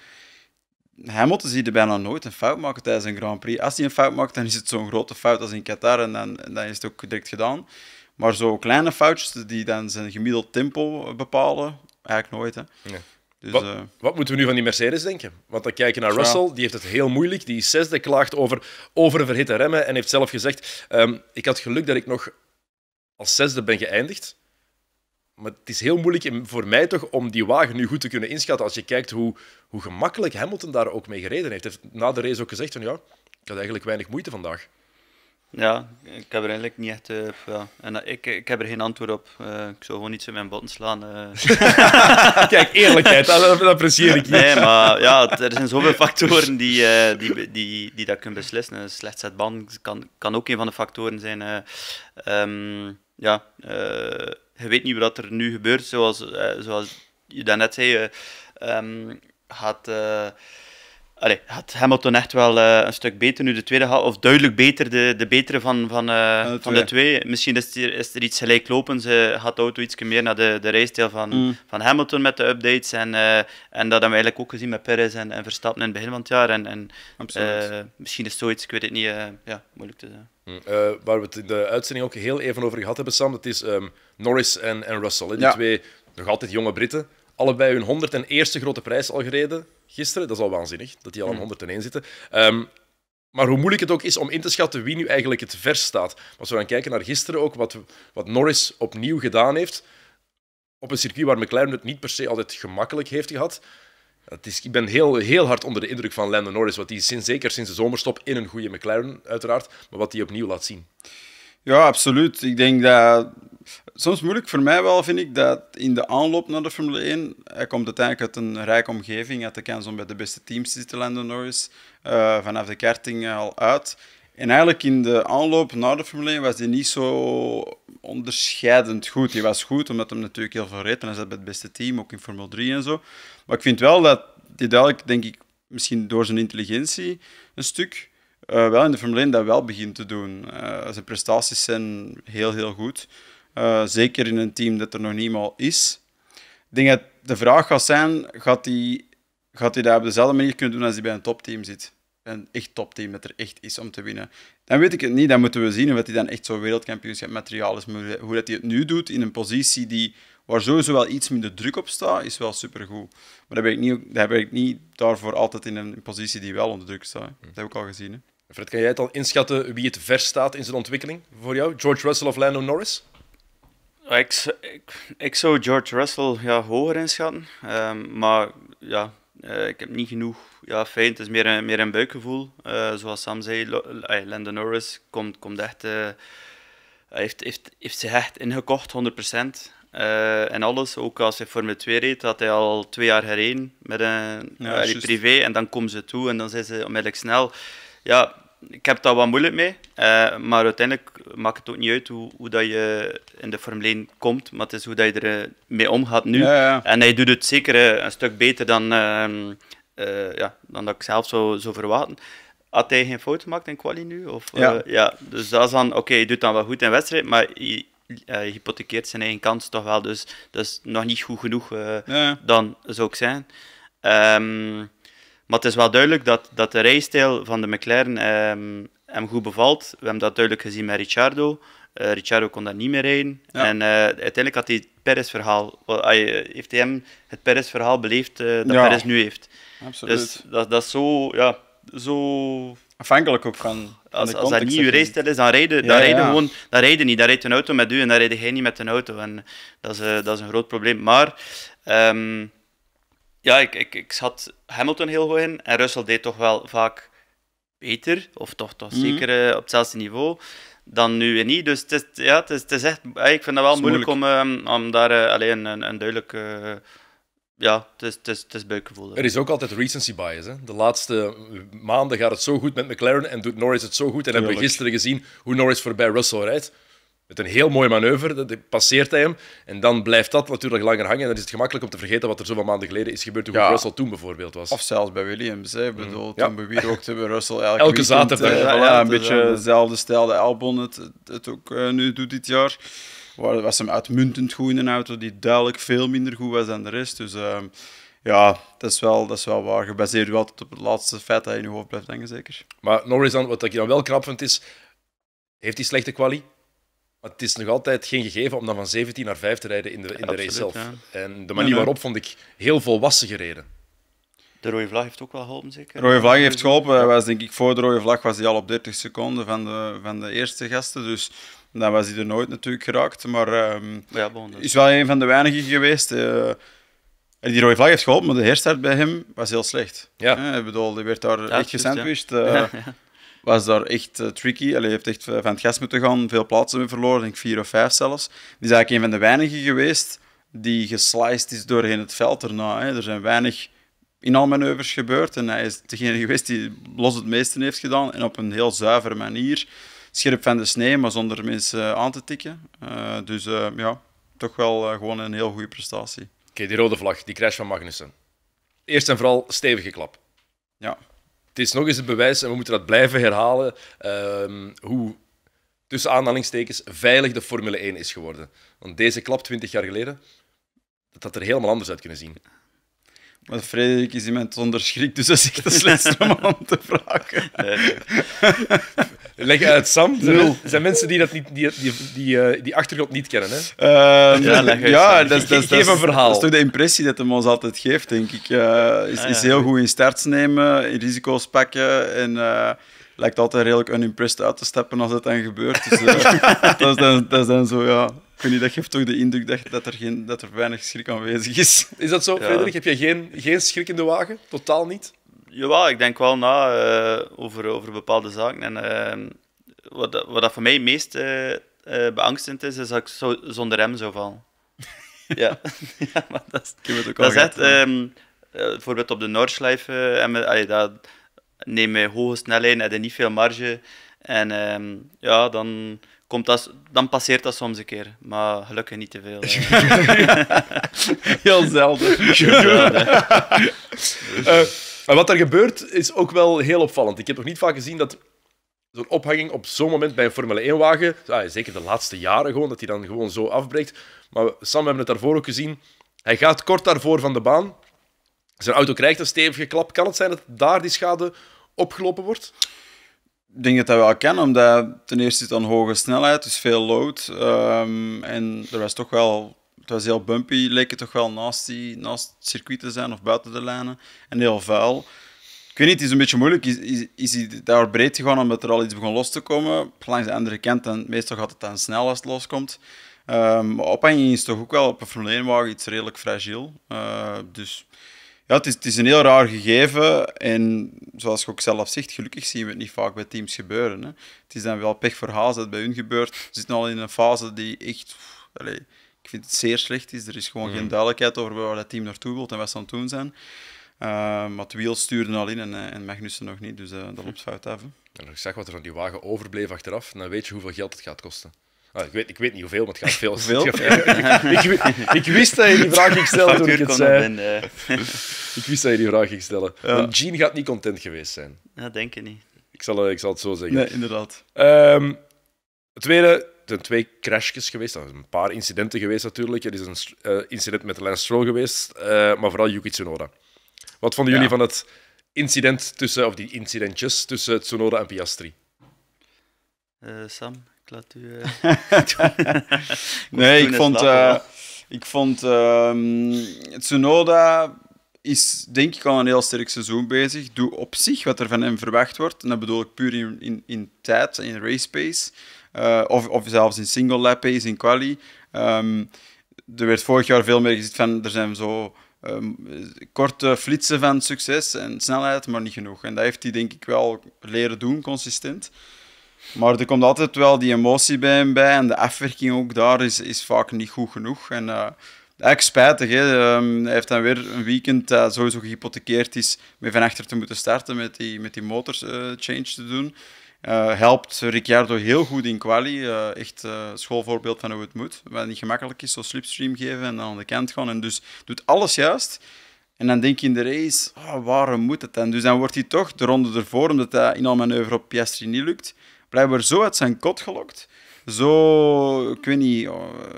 Hamilton zie je bijna nooit een fout maken tijdens een Grand Prix. Als hij een fout maakt, dan is het zo'n grote fout als in Qatar. En dan is het ook direct gedaan. Maar zo kleine foutjes die dan zijn gemiddeld tempo bepalen, eigenlijk nooit. Hè. Nee. Dus, wat moeten we nu van die Mercedes denken? Want dan kijken naar Russell, die heeft het heel moeilijk. Die is zesde, klaagt over oververhitte remmen en heeft zelf gezegd... ik had geluk dat ik nog... als zesde ben geëindigd. Maar het is heel moeilijk voor mij toch om die wagen nu goed te kunnen inschatten. Als je kijkt hoe gemakkelijk Hamilton daar ook mee gereden heeft. Hij heeft na de race ook gezegd van ja, ik had eigenlijk weinig moeite vandaag. Ja, ik heb er eigenlijk niet echt... ik heb er geen antwoord op. Ik zou gewoon iets in mijn botten slaan. Kijk, eerlijkheid, dat apprecieer ik niet. Nee, maar ja, er zijn zoveel factoren die dat kunnen beslissen. Een slecht set band kan ook een van de factoren zijn. Je weet niet wat er nu gebeurt, zoals je daarnet zei. Had Hamilton echt wel een stuk beter nu de tweede had, of duidelijk beter, de betere van de twee. Misschien is er iets gelijklopends. Had de auto iets meer naar de rijstijl van Hamilton met de updates. En dat hebben we eigenlijk ook gezien met Perez en Verstappen in het begin van het jaar. Misschien is zoiets, ik weet het niet, moeilijk te zeggen. Waar we het in de uitzending ook heel even over gehad hebben, Sam, dat is Norris en Russell. Die twee nog altijd jonge Britten. Allebei hun 101ste grote prijs al gereden gisteren. Dat is al waanzinnig, dat die al aan 101 zitten. Maar hoe moeilijk het ook is om in te schatten wie nu eigenlijk het vers staat. Als we dan kijken naar gisteren ook, wat Norris opnieuw gedaan heeft, op een circuit waar McLaren het niet per se altijd gemakkelijk heeft gehad. Ik ben heel, heel hard onder de indruk van Lando Norris, wat hij zeker sinds de zomerstop in een goede McLaren uiteraard, maar wat hij opnieuw laat zien. Ja, absoluut. Ik denk dat... Soms moeilijk voor mij wel, vind ik, dat in de aanloop naar de Formule 1, hij komt uiteindelijk uit een rijke omgeving, hij had de kans om bij de beste teams te zitten, Lando Norris, vanaf de karting al uit. En eigenlijk in de aanloop naar de Formule 1 was hij niet zo onderscheidend goed. Hij was goed, omdat hij natuurlijk heel veel reed en hij zat bij het beste team, ook in Formule 3 en zo. Maar ik vind wel dat hij duidelijk, denk ik, misschien door zijn intelligentie een stuk... wel in de Formule 1 dat wel begint te doen. Zijn prestaties zijn heel, heel goed. Zeker in een team dat er nog niet al is. Ik denk dat de vraag gaat zijn, gaat hij dat op dezelfde manier kunnen doen als hij bij een topteam zit? Een echt topteam dat er echt is om te winnen. Dan weet ik het niet, dan moeten we zien of hij dan echt zo'n wereldkampioenschapmateriaal is. Maar hoe dat hij het nu doet in een positie waar sowieso wel iets minder druk op staat, is wel supergoed. Maar dat ben ik niet daarvoor altijd in een positie die wel onder druk staat. Dat heb ik al gezien. Hè. Fred, kan jij het al inschatten wie het vers staat in zijn ontwikkeling voor jou? George Russell of Lando Norris? Ik zou George Russell hoger inschatten. Maar ik heb niet genoeg. Ja, fijn, het is meer een buikgevoel. Zoals Sam zei, Lando Norris komt echt... heeft zich echt ingekocht, 100%. En alles, ook als hij Formule 2 reed, had hij al 2 jaar gereden met een privé. En dan komen ze toe en dan zijn ze onmiddellijk snel. Ja, ik heb daar wat moeilijk mee. Maar uiteindelijk maakt het ook niet uit hoe dat je in de Formule 1 komt. Maar het is hoe dat je ermee omgaat nu. Ja, ja. En hij doet het zeker een stuk beter dan dat ik zelf zou verwachten. Had hij geen fouten gemaakt in quali nu? Dus dat is dan... Oké, je doet dan wel goed in wedstrijd, maar... hypothekeert zijn eigen kans toch wel, dus dat is nog niet goed genoeg dan zou ik zijn. Maar het is wel duidelijk dat de rijstijl van de McLaren hem goed bevalt. We hebben dat duidelijk gezien met Ricciardo. Ricciardo kon daar niet meer rijden. Ja. En uiteindelijk had hij het Perez-verhaal. Heeft hij hem het Perez-verhaal beleefd dat Perez nu heeft. Absoluut. Dus dat is zo... Afhankelijk ook van als dat niet je rijstijl is, dan rijden niet. Dan rijdt een auto met u en dan rijdt jij niet met een auto. En dat is een groot probleem. Maar ik zat Hamilton heel goed in en Russell deed toch wel vaak beter, of toch zeker op hetzelfde niveau, dan nu weer niet. Dus het is echt, ik vind dat wel moeilijk om daar alleen een duidelijk... Ja, het is buikgevoel. Er is ook altijd recency bias. Hè? De laatste maanden gaat het zo goed met McLaren en doet Norris het zo goed. En hebben we gisteren gezien hoe Norris voorbij Russell rijdt. Met een heel mooie manoeuvre, passeert hij hem. En dan blijft dat natuurlijk langer hangen. En dan is het gemakkelijk om te vergeten wat er zoveel maanden geleden is gebeurd. Hoe Russell toen bijvoorbeeld was. Of zelfs bij Williams. Hè? Ik bedoel, toen bewierokte bij Russell elke zaterdag. Een beetje dezelfde stijl. De Albon het ook nu doet dit jaar. Was hem uitmuntend goed in een auto die duidelijk veel minder goed was dan de rest. Dus dat is wel waar. Gebaseerd wel tot op het laatste feit dat je in je hoofd blijft hangen, zeker. Maar Norris, wat ik dan wel knap vind, is... Heeft hij slechte quali? Maar het is nog altijd geen gegeven om dan van 17 naar 5 te rijden in de race zelf. Ja. En de manier waarop vond ik heel volwassen gereden. De rode vlag heeft ook wel geholpen, zeker? De rode vlag heeft geholpen. Hij was, denk ik, voor de rode vlag was hij al op 30 seconden van de eerste gasten. Dus dan was hij er nooit natuurlijk geraakt. Maar ja, bon, is wel een van de weinigen geweest. Die rode vlag heeft geholpen, maar de herstart bij hem was heel slecht. Ja. Ik bedoel, hij werd daar echt gesandwiched. Ja. Was daar echt tricky. Hij heeft echt van het gas moeten gaan. Veel plaatsen hebben verloren, denk ik 4 of 5 zelfs. Die is eigenlijk een van de weinigen geweest die gesliced is doorheen het veld erna. Hè. Er zijn weinig inhaalmanoeuvres gebeurd. En hij is degene geweest die los het meeste heeft gedaan. En op een heel zuivere manier. Scherp van de snee, maar zonder mensen aan te tikken. Dus ja, toch wel gewoon een heel goede prestatie. Oké, die rode vlag, die crash van Magnussen. Eerst en vooral stevige klap. Ja. Het is nog eens het bewijs, en we moeten dat blijven herhalen, hoe, tussen aanhalingstekens, veilig de Formule 1 is geworden. Want deze klap 20 jaar geleden, dat had er helemaal anders uit kunnen zien. Maar Frederik is iemand zonder schrik, dus dat is echt de slechtste man om te vragen. Nee. Leg uit, Sam. Er zijn mensen die dat niet, die achtergrond niet kennen. Hè? Geef een verhaal. Dat is toch de impressie dat hem ons altijd geeft, denk ik. Is heel goed in starts nemen, in risico's pakken en... lijkt altijd redelijk unimpressed uit te stappen als dat dan gebeurt. Dus, dat is dan zo, ja. Ik weet niet, dat geeft toch de indruk dat er weinig schrik aanwezig is. Is dat zo, ja. Frederik? Heb je geen schrik in de wagen? Totaal niet? Jawel, ik denk wel na over bepaalde zaken. En wat voor mij het meest beangstigend is dat ik zonder rem zou vallen. Ja. Ja, maar dat is het. Bijvoorbeeld op de Nordschleife neem je hoge snelheid, heb je niet veel marge. En ja, dan passeert dat soms een keer. Maar gelukkig niet te veel. Heel zelden. Wat er gebeurt, is ook wel heel opvallend. Ik heb nog niet vaak gezien dat zo'n ophanging op zo'n moment bij een Formule 1-wagen, zeker de laatste jaren, gewoon, dat hij dan gewoon zo afbreekt. Maar Sam, we hebben het daarvoor ook gezien. Hij gaat kort daarvoor van de baan. Zijn auto krijgt een stevige klap. Kan het zijn dat daar die schade opgelopen wordt? Ik denk dat dat wel kan, omdat ten eerste zit aan hoge snelheid, dus veel load. En er was toch wel... Het was heel bumpy, leek het toch wel naast het circuit te zijn of buiten de lijnen. En heel vuil. Ik weet niet, het is een beetje moeilijk. Is hij daar breed gegaan omdat er al iets begon los te komen? Langs de andere kant, en meestal gaat het dan snel als het loskomt. Maar ophanging is toch ook wel op een Formule 1-wagen iets redelijk fragiel. Dus... Ja, het is een heel raar gegeven en zoals je ook zelf zegt, gelukkig zien we het niet vaak bij teams gebeuren. Hè. Het is dan wel pech voor Haas dat het bij hun gebeurt. Ze zitten al in een fase die echt, ik vind het zeer slecht is. Er is gewoon geen duidelijkheid over waar dat team naartoe wilt en wat ze aan het doen zijn. Maar het wiel stuurde al in en Magnussen nog niet, dus dat loopt fout af. En ik zag wat er van die wagen overbleef achteraf, en dan weet je hoeveel geld het gaat kosten. Ah, ik weet niet hoeveel, maar het gaat veel. Hoeveel? Ik wist dat je die vraag ging stellen toen ik het zei. Ik wist dat je die vraag ging stellen. Ja. Want Jean gaat niet content geweest zijn. Ja, denk ik niet. Ik zal het zo zeggen. Nee, inderdaad. Het zijn 2 crashjes geweest. Er zijn een paar incidenten geweest natuurlijk. Er is een incident met Lance Stroll geweest, maar vooral Yuki Tsunoda. Wat vonden jullie van het incident of die incidentjes tussen Tsunoda en Piastri? Sam? Nee, ik vond Tsunoda is denk ik al een heel sterk seizoen bezig. Doe op zich wat er van hem verwacht wordt. En dat bedoel ik puur in tijd, in race pace. Of zelfs in single lap pace, in quali. Er werd vorig jaar veel meer gezegd van, er zijn zo korte flitsen van succes en snelheid, maar niet genoeg. En dat heeft hij denk ik wel leren doen, consistent. Maar er komt altijd wel die emotie bij hem bij en de afwerking ook daar is vaak niet goed genoeg. En eigenlijk spijtig, hè? Hij heeft dan weer een weekend dat sowieso gehypothekeerd is met van achter te moeten starten met die motorchange te doen. Helpt Ricciardo heel goed in quali. Echt schoolvoorbeeld van hoe het moet. Wat niet gemakkelijk is, zo slipstream geven en dan aan de kant gaan. En dus doet alles juist. En dan denk je in de race, waarom moet het dan? Dus dan wordt hij toch de ronde ervoor, omdat dat inhaalmanoeuvre op Piastri niet lukt, blijkbaar zo uit zijn kot gelokt, zo, ik weet niet,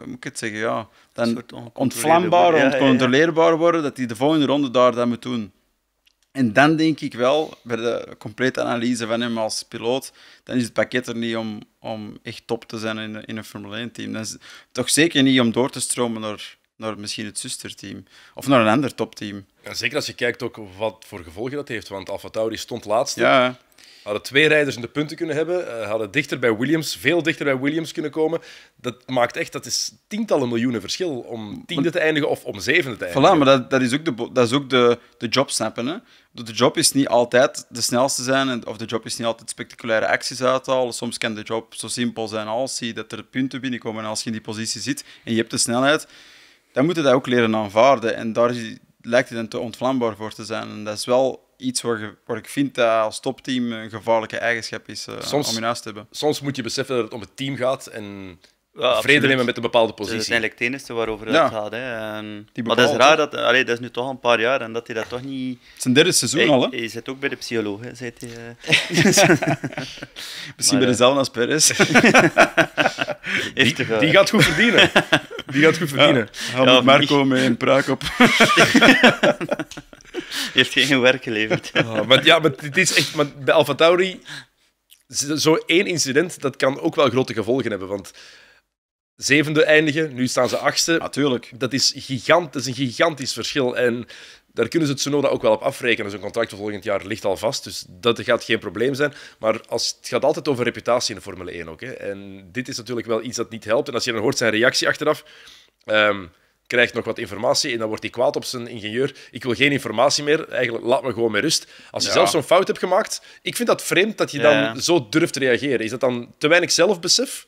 moet ik het zeggen, ja, dan ontvlambaar, oncontroleerbaar worden, dat hij de volgende ronde dat moet doen. En dan denk ik wel, bij de complete analyse van hem als piloot, dan is het pakket er niet om echt top te zijn in een Formule 1-team. Dat is toch zeker niet om door te stromen naar naar misschien het zusterteam. Of naar een ander topteam. En zeker als je kijkt ook wat voor gevolgen dat heeft. Want AlphaTauri stond laatste. Ja. Hadden twee rijders in de punten kunnen hebben. Hadden dichter bij Williams, veel dichter bij Williams kunnen komen. Dat maakt echt, dat is tientallen miljoenen verschil om tiende te eindigen of om zevende te eindigen. Voilà, maar dat is ook de job snappen. Hè? De job is niet altijd de snelste zijn, of de job is niet altijd spectaculaire acties uithalen. Soms kan de job zo simpel zijn als je dat er punten binnenkomen en als je in die positie zit en je hebt de snelheid, dan moet je dat ook leren aanvaarden. En daar lijkt het dan te ontvlambaar voor te zijn. En dat is wel iets waar ik vind dat als topteam een gevaarlijke eigenschap is om in huis te hebben. Soms moet je beseffen dat het om het team gaat en ja, vrede nemen met een bepaalde positie. Dat is eigenlijk het enige waarover het gaat. Hè. Maar dat is raar, dat is nu toch een paar jaar en dat hij dat toch niet... Het is een derde seizoen al. Hè? Je zit ook bij de psycholoog. Hè? Misschien bij dezelfde als Perez. Die gaat goed verdienen. Die gaat goed verdienen. Ja, Marco met een pruik op. Heeft geen werk geleverd. Maar het is echt... Maar bij AlphaTauri, zo'n één incident, dat kan ook wel grote gevolgen hebben. Want zevende eindigen, nu staan ze achtste. Natuurlijk. Dat is een gigantisch verschil. En daar kunnen ze Tsunoda ook wel op afrekenen. Zo'n contract voor volgend jaar ligt al vast, dus dat gaat geen probleem zijn. Maar het gaat altijd over reputatie in de Formule 1 ook. Hè. En dit is natuurlijk wel iets dat niet helpt. En als je dan hoort zijn reactie achteraf... krijgt nog wat informatie en dan wordt hij kwaad op zijn ingenieur. Ik wil geen informatie meer, eigenlijk laat me gewoon met rust. Als je zelf zo'n fout hebt gemaakt, ik vind dat vreemd dat je dan zo durft te reageren. Is dat dan te weinig zelfbesef?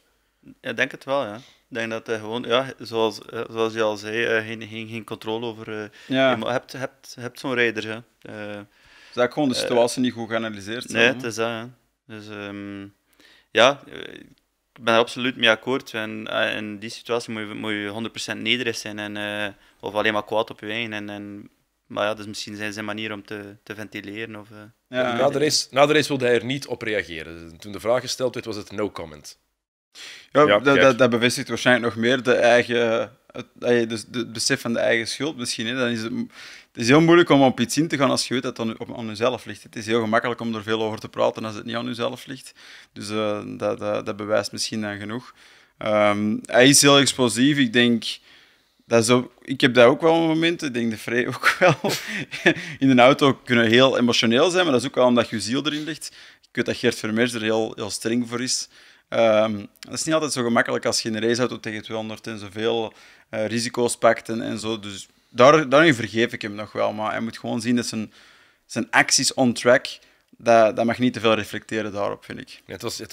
Ja, ik denk het wel, ja. Ik denk dat gewoon, ja, zoals je al zei, geen controle over... Je hebt zo'n rijder, hè. Is dat gewoon de situatie niet goed geanalyseerd? Nee, het is dat, hè. Dus ik ben er absoluut mee akkoord. En in die situatie moet je 100% nederig zijn. En, of alleen maar kwaad op je eigen. Maar ja, dat is misschien zijn manier om te ventileren. Of, na de race wilde hij er niet op reageren. Toen de vraag gesteld werd, was het no comment. Ja, dat bevestigt waarschijnlijk nog meer het besef van de eigen schuld misschien. Hè. Dan is het is heel moeilijk om op iets in te gaan als je weet dat het aan jezelf ligt. Het is heel gemakkelijk om er veel over te praten als het niet aan jezelf ligt. Dus dat bewijst misschien dan genoeg. Hij is heel explosief. Ik denk... Ik heb dat ook wel op momenten. Ik denk de Frey ook wel. In een auto kunnen heel emotioneel zijn, maar dat is ook wel omdat je ziel erin ligt. Ik weet dat Gert Vermeers er heel streng voor is. Dat is niet altijd zo gemakkelijk als je in een raceauto tegen 200 en zoveel risico's pakt en zo. Dus daarin vergeef ik hem nog wel. Maar hij moet gewoon zien dat zijn acties on track, dat mag niet te veel reflecteren daarop, vind ik. Ja, het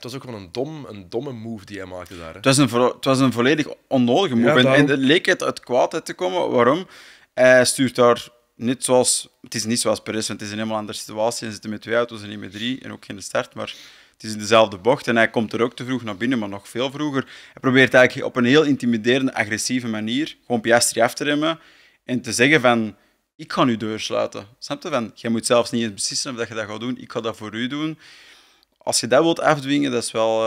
was ook gewoon een domme move die hij maakte daar. Hè? Het was een volledig onnodige move. Ja, en er leek het uit kwaadheid te komen. Waarom? Hij stuurt daar... Het is niet zoals Perez, want het is een helemaal andere situatie. Ze zitten met twee auto's en niet met drie. En ook geen start, maar... Het is in dezelfde bocht en hij komt er ook te vroeg naar binnen, maar nog veel vroeger. Hij probeert eigenlijk op een heel intimiderende, agressieve manier gewoon Piastri af te remmen en te zeggen van, ik ga nu deursluiten. Snap je? Van, jij moet zelfs niet eens beslissen of je dat gaat doen, ik ga dat voor u doen. Als je dat wilt afdwingen, dat is wel...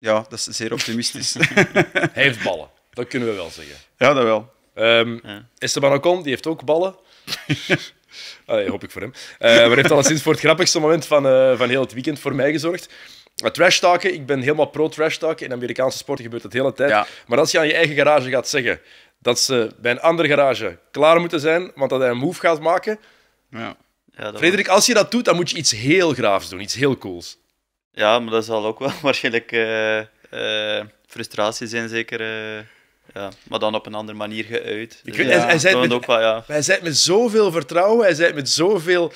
dat is zeer optimistisch. Hij heeft ballen, dat kunnen we wel zeggen. Ja, dat wel. Esteban Ocon, die heeft ook ballen. Allee, hoop ik voor hem. Maar heeft alleszins voor het grappigste moment van heel het weekend voor mij gezorgd. Trash talken, ik ben helemaal pro-trash talken. In Amerikaanse sporten gebeurt dat de hele tijd. Ja. Maar als je aan je eigen garage gaat zeggen dat ze bij een andere garage klaar moeten zijn, want dat hij een move gaat maken... Ja. Ja, Frederik, als je dat doet, dan moet je iets heel graafs doen, iets heel cools. Ja, maar dat zal ook wel waarschijnlijk frustratie zijn, zeker... Ja, maar dan op een andere manier geuit. Hij zei het met zoveel vertrouwen, hij zei het met zoveel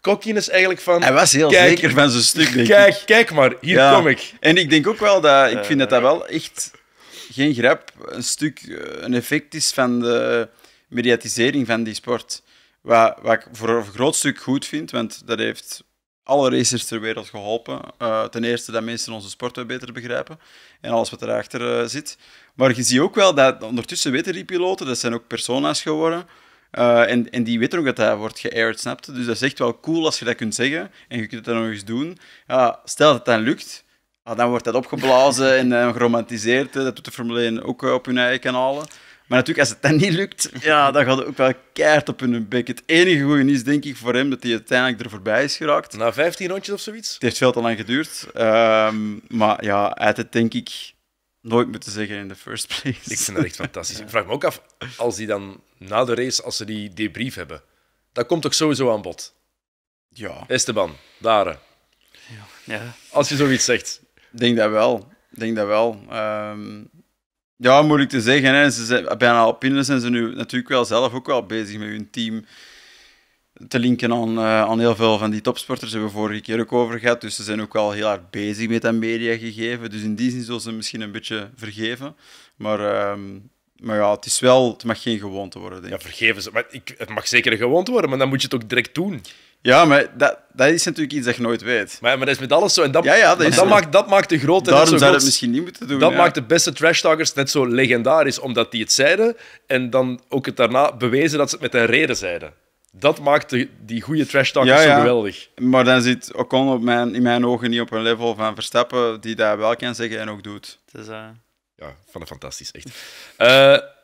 cockiness eigenlijk van... Hij was heel zeker van zijn stuk, denk ik. Kijk maar, hier kom ik. En ik denk ook wel dat... Ik vind dat wel echt geen grap een effect is van de mediatisering van die sport. Wat ik voor een groot stuk goed vind, want dat heeft... alle racers ter wereld geholpen. Ten eerste dat mensen onze sport beter begrijpen en alles wat erachter zit. Maar je ziet ook wel dat ondertussen weten die piloten, dat zijn ook persona's geworden. En die weten ook dat dat wordt geaired, snap je? Dus dat is echt wel cool als je dat kunt zeggen en je kunt dat nog eens doen. Ja, stel dat dat lukt, dan wordt dat opgeblazen en geromantiseerd. Dat doet de Formule 1 ook op hun eigen kanalen. Maar natuurlijk, als het dan niet lukt, dan gaat het ook wel keihard op hun bek. Het enige goede is, denk ik, voor hem dat hij uiteindelijk er voorbij is geraakt. Na 15 rondjes of zoiets? Het heeft veel te lang geduurd. Maar ja, hij had het, denk ik, nooit moeten zeggen in the first place. Ik vind dat echt fantastisch. Ja. Ik vraag me ook af, als die dan na de race, als ze die debrief hebben, dat komt toch sowieso aan bod? Ja. Esteban, Daren. Ja. Ja. Als je zoiets zegt. Ik denk dat wel. Ja, moeilijk te zeggen. Hè. Ze zijn, bijna Alpine zijn ze nu natuurlijk wel zelf ook wel bezig met hun team te linken aan heel veel van die topsporters. Daar hebben we vorige keer ook over gehad. Dus ze zijn ook wel heel hard bezig met dat mediagegeven. Dus in die zin zullen ze misschien een beetje vergeven. Maar ja, het is wel, het mag geen gewoonte worden, denk ik. Ja, vergeven ze. Maar het mag zeker een gewoonte worden, maar dan moet je het ook direct doen. Ja, maar dat is natuurlijk iets dat je nooit weet. Maar dat is met alles zo. En dat, ja, dat maakt de grote... Daarom zou je het misschien niet moeten doen. Dat maakt de beste trashtalkers net zo legendarisch, omdat die het zeiden en dan ook het daarna bewezen dat ze het met een reden zeiden. Dat maakt die goede trashtalkers zo geweldig. Maar dan zit Ocon in mijn ogen niet op een level van Verstappen die dat wel kan zeggen en ook doet. Het is... Ja, ik vond het fantastisch, echt.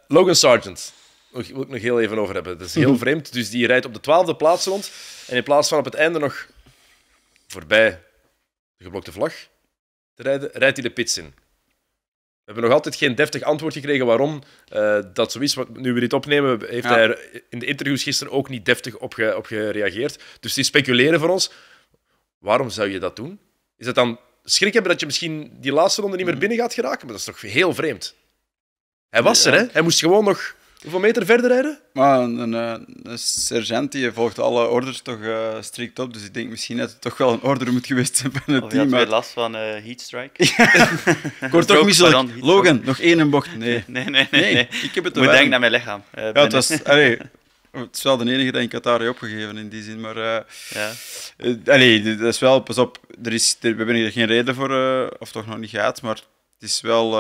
Logan Sargeant. Daar wil ik nog heel even over hebben. Dat is heel vreemd. Dus die rijdt op de 12e plaats rond. En in plaats van op het einde nog voorbij de geblokte vlag te rijden, rijdt hij de pits in. We hebben nog altijd geen deftig antwoord gekregen waarom dat zo is. Want nu we dit opnemen, heeft hij er in de interviews gisteren ook niet deftig op gereageerd. Dus die speculeren voor ons. Waarom zou je dat doen? Is dat dan schrik hebben dat je misschien die laatste ronde niet meer binnen gaat geraken? Maar dat is toch heel vreemd. Hij was er, hè? Hij moest gewoon nog... Hoeveel meter verder rijden? Maar een sergeant die volgt alle orders toch strikt op. Dus ik denk misschien dat het toch wel een order moet geweest zijn van het team. Of je had weer last van heatstrike. Ik hoor toch misselijk. Logan, nog één bocht. Nee. Ik heb het moet denken naar mijn lichaam. Ja, het was... Allee, het is wel de enige dat in Qatar heeft opgegeven in die zin, maar... dat is wel... Pas op, we hebben hier geen reden voor, of toch nog niet gehad, maar het is wel...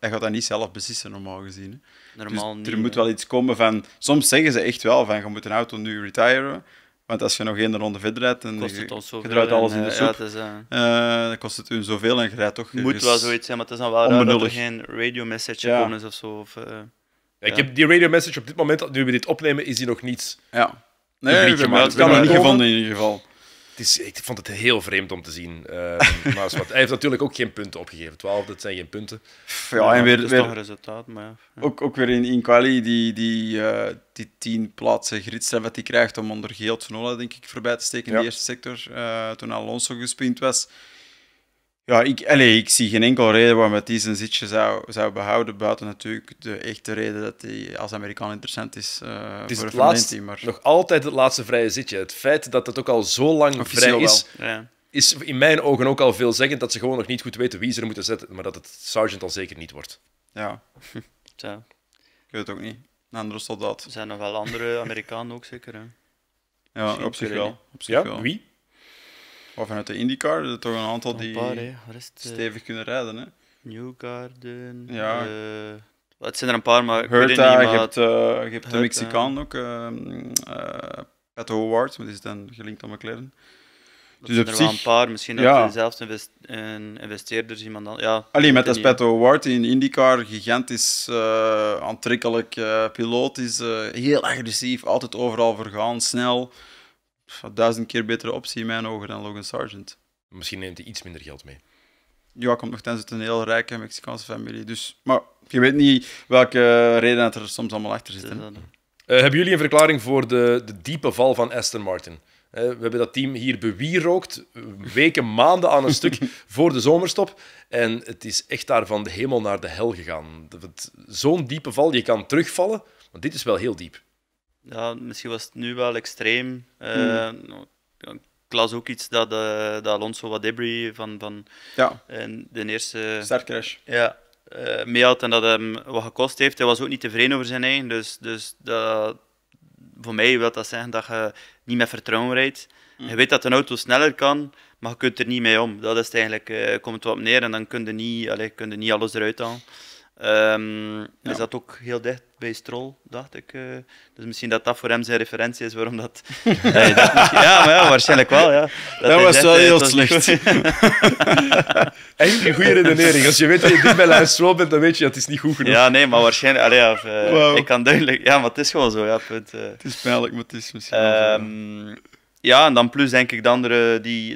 Hij gaat dat niet zelf beslissen, normaal gezien. Hè. Normaal dus niet, er moet wel iets komen van... Soms zeggen ze echt wel van, je moet een auto nu retiren, want als je nog één ronde verder rijdt, dan draait alles in de soep. Ja, dan kost het hun zoveel en je rijdt toch... Het moet wel zoiets zijn, maar het is dan wel raar dat er geen radio-message komen is of zo. Ik heb die radio-message op dit moment, nu we dit opnemen, is die nog niet... Ja. Nee, ik heb hem niet gevonden in ieder geval. Ik vond het heel vreemd om te zien. Maar hij heeft natuurlijk ook geen punten opgegeven. 12, dat zijn geen punten. Ja, en weer, dat is toch een resultaat. Maar ook weer in quali die 10 plaatsen gridstraf wat hij krijgt om onder geel Tsunoda, denk ik, voorbij te steken in de eerste sector, toen Alonso gespint was. Ja, ik zie geen enkel reden waarom hij zijn zitje zou behouden, buiten natuurlijk de echte reden dat hij als Amerikaan interessant is het is voor een laatste, maar... nog altijd het laatste vrije zitje. Het feit dat het ook al zo lang officieel vrij is, is in mijn ogen ook al veelzeggend dat ze gewoon nog niet goed weten wie ze er moeten zetten, maar dat het Sargeant al zeker niet wordt. Ja. Tja. Ik weet het ook niet. Een andere soldaat. Er zijn nog wel andere Amerikanen ook zeker, hè? Ja, op zich wel. Ja, wie? Of vanuit de Indycar, er toch een aantal die stevig kunnen rijden. Hè? Newgarden. Ja. Het zijn er een paar, maar je hebt de Mexicaan ook. Pat Howard, maar die is dan gelinkt aan McLaren. Dus er zijn wel een paar, misschien dat zelfs investeerders iemand dan. Ja, allee, met dat Pat Howard in Indycar, gigantisch aantrekkelijk piloot, is heel agressief, altijd overal vergaan, snel. 1000 keer betere optie in mijn ogen dan Logan Sargeant. Misschien neemt hij iets minder geld mee. Ja, komt nog tijdens een heel rijke Mexicaanse familie. Dus, maar je weet niet welke redenen er soms allemaal achter zitten. Hebben jullie een verklaring voor de diepe val van Aston Martin? We hebben dat team hier bewierookt, weken, maanden aan een stuk, voor de zomerstop. En het is echt daar van de hemel naar de hel gegaan. Zo'n diepe val, je kan terugvallen, want dit is wel heel diep. Ja, misschien was het nu wel extreem. Ik las ook iets dat Alonso wat debris van de eerste startcrash mee had en dat hem wat gekost heeft. Hij was ook niet tevreden over zijn eigen. Dus dat, voor mij wil dat zeggen dat je niet met vertrouwen rijdt. Je weet dat een auto sneller kan, maar je kunt er niet mee om. Dat is eigenlijk, komt het wat op neer en dan kun je niet alles eruit halen. Hij zat ook heel dicht bij Stroll, dacht ik. Dus misschien dat voor hem zijn referentie is waarom dat... waarschijnlijk wel. Ja. Dat was wel heel slecht. Eigenlijk een goede redenering. Als je weet dat je dit bij Lance Stroll bent, dan weet je dat is niet goed genoeg. Ja, nee, maar waarschijnlijk... Ik kan duidelijk... Ja, maar het is gewoon zo. Ja, punt. Het is pijnlijk, maar het is misschien... Ja, en dan plus denk ik de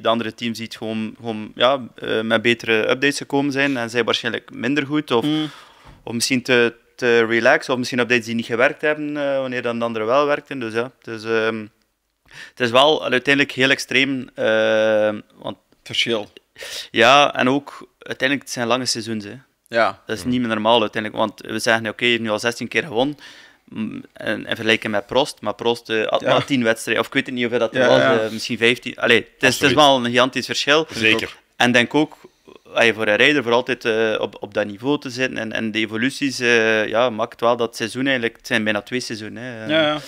andere teams die het gewoon ja, met betere updates gekomen zijn en zij waarschijnlijk minder goed of misschien te relaxen of misschien updates die niet gewerkt hebben wanneer dan de andere wel werkten. Dus ja, het is wel uiteindelijk heel extreem. Want, verschil. Ja, en ook uiteindelijk het zijn lange seizoens. Hè. Ja. Dat is niet meer normaal uiteindelijk, want we zeggen oké, je hebt nu al 16 keer gewonnen. En vergelijken met Prost, maar Prost had maar 10 wedstrijden, of ik weet het niet hoeveel dat was, misschien 15. Allee, het is wel een gigantisch verschil. Zeker. En denk ook, voor een rijder voor altijd op dat niveau te zitten en de evoluties maakt wel dat seizoen eigenlijk, het zijn bijna 2 seizoenen. Hè. Ja,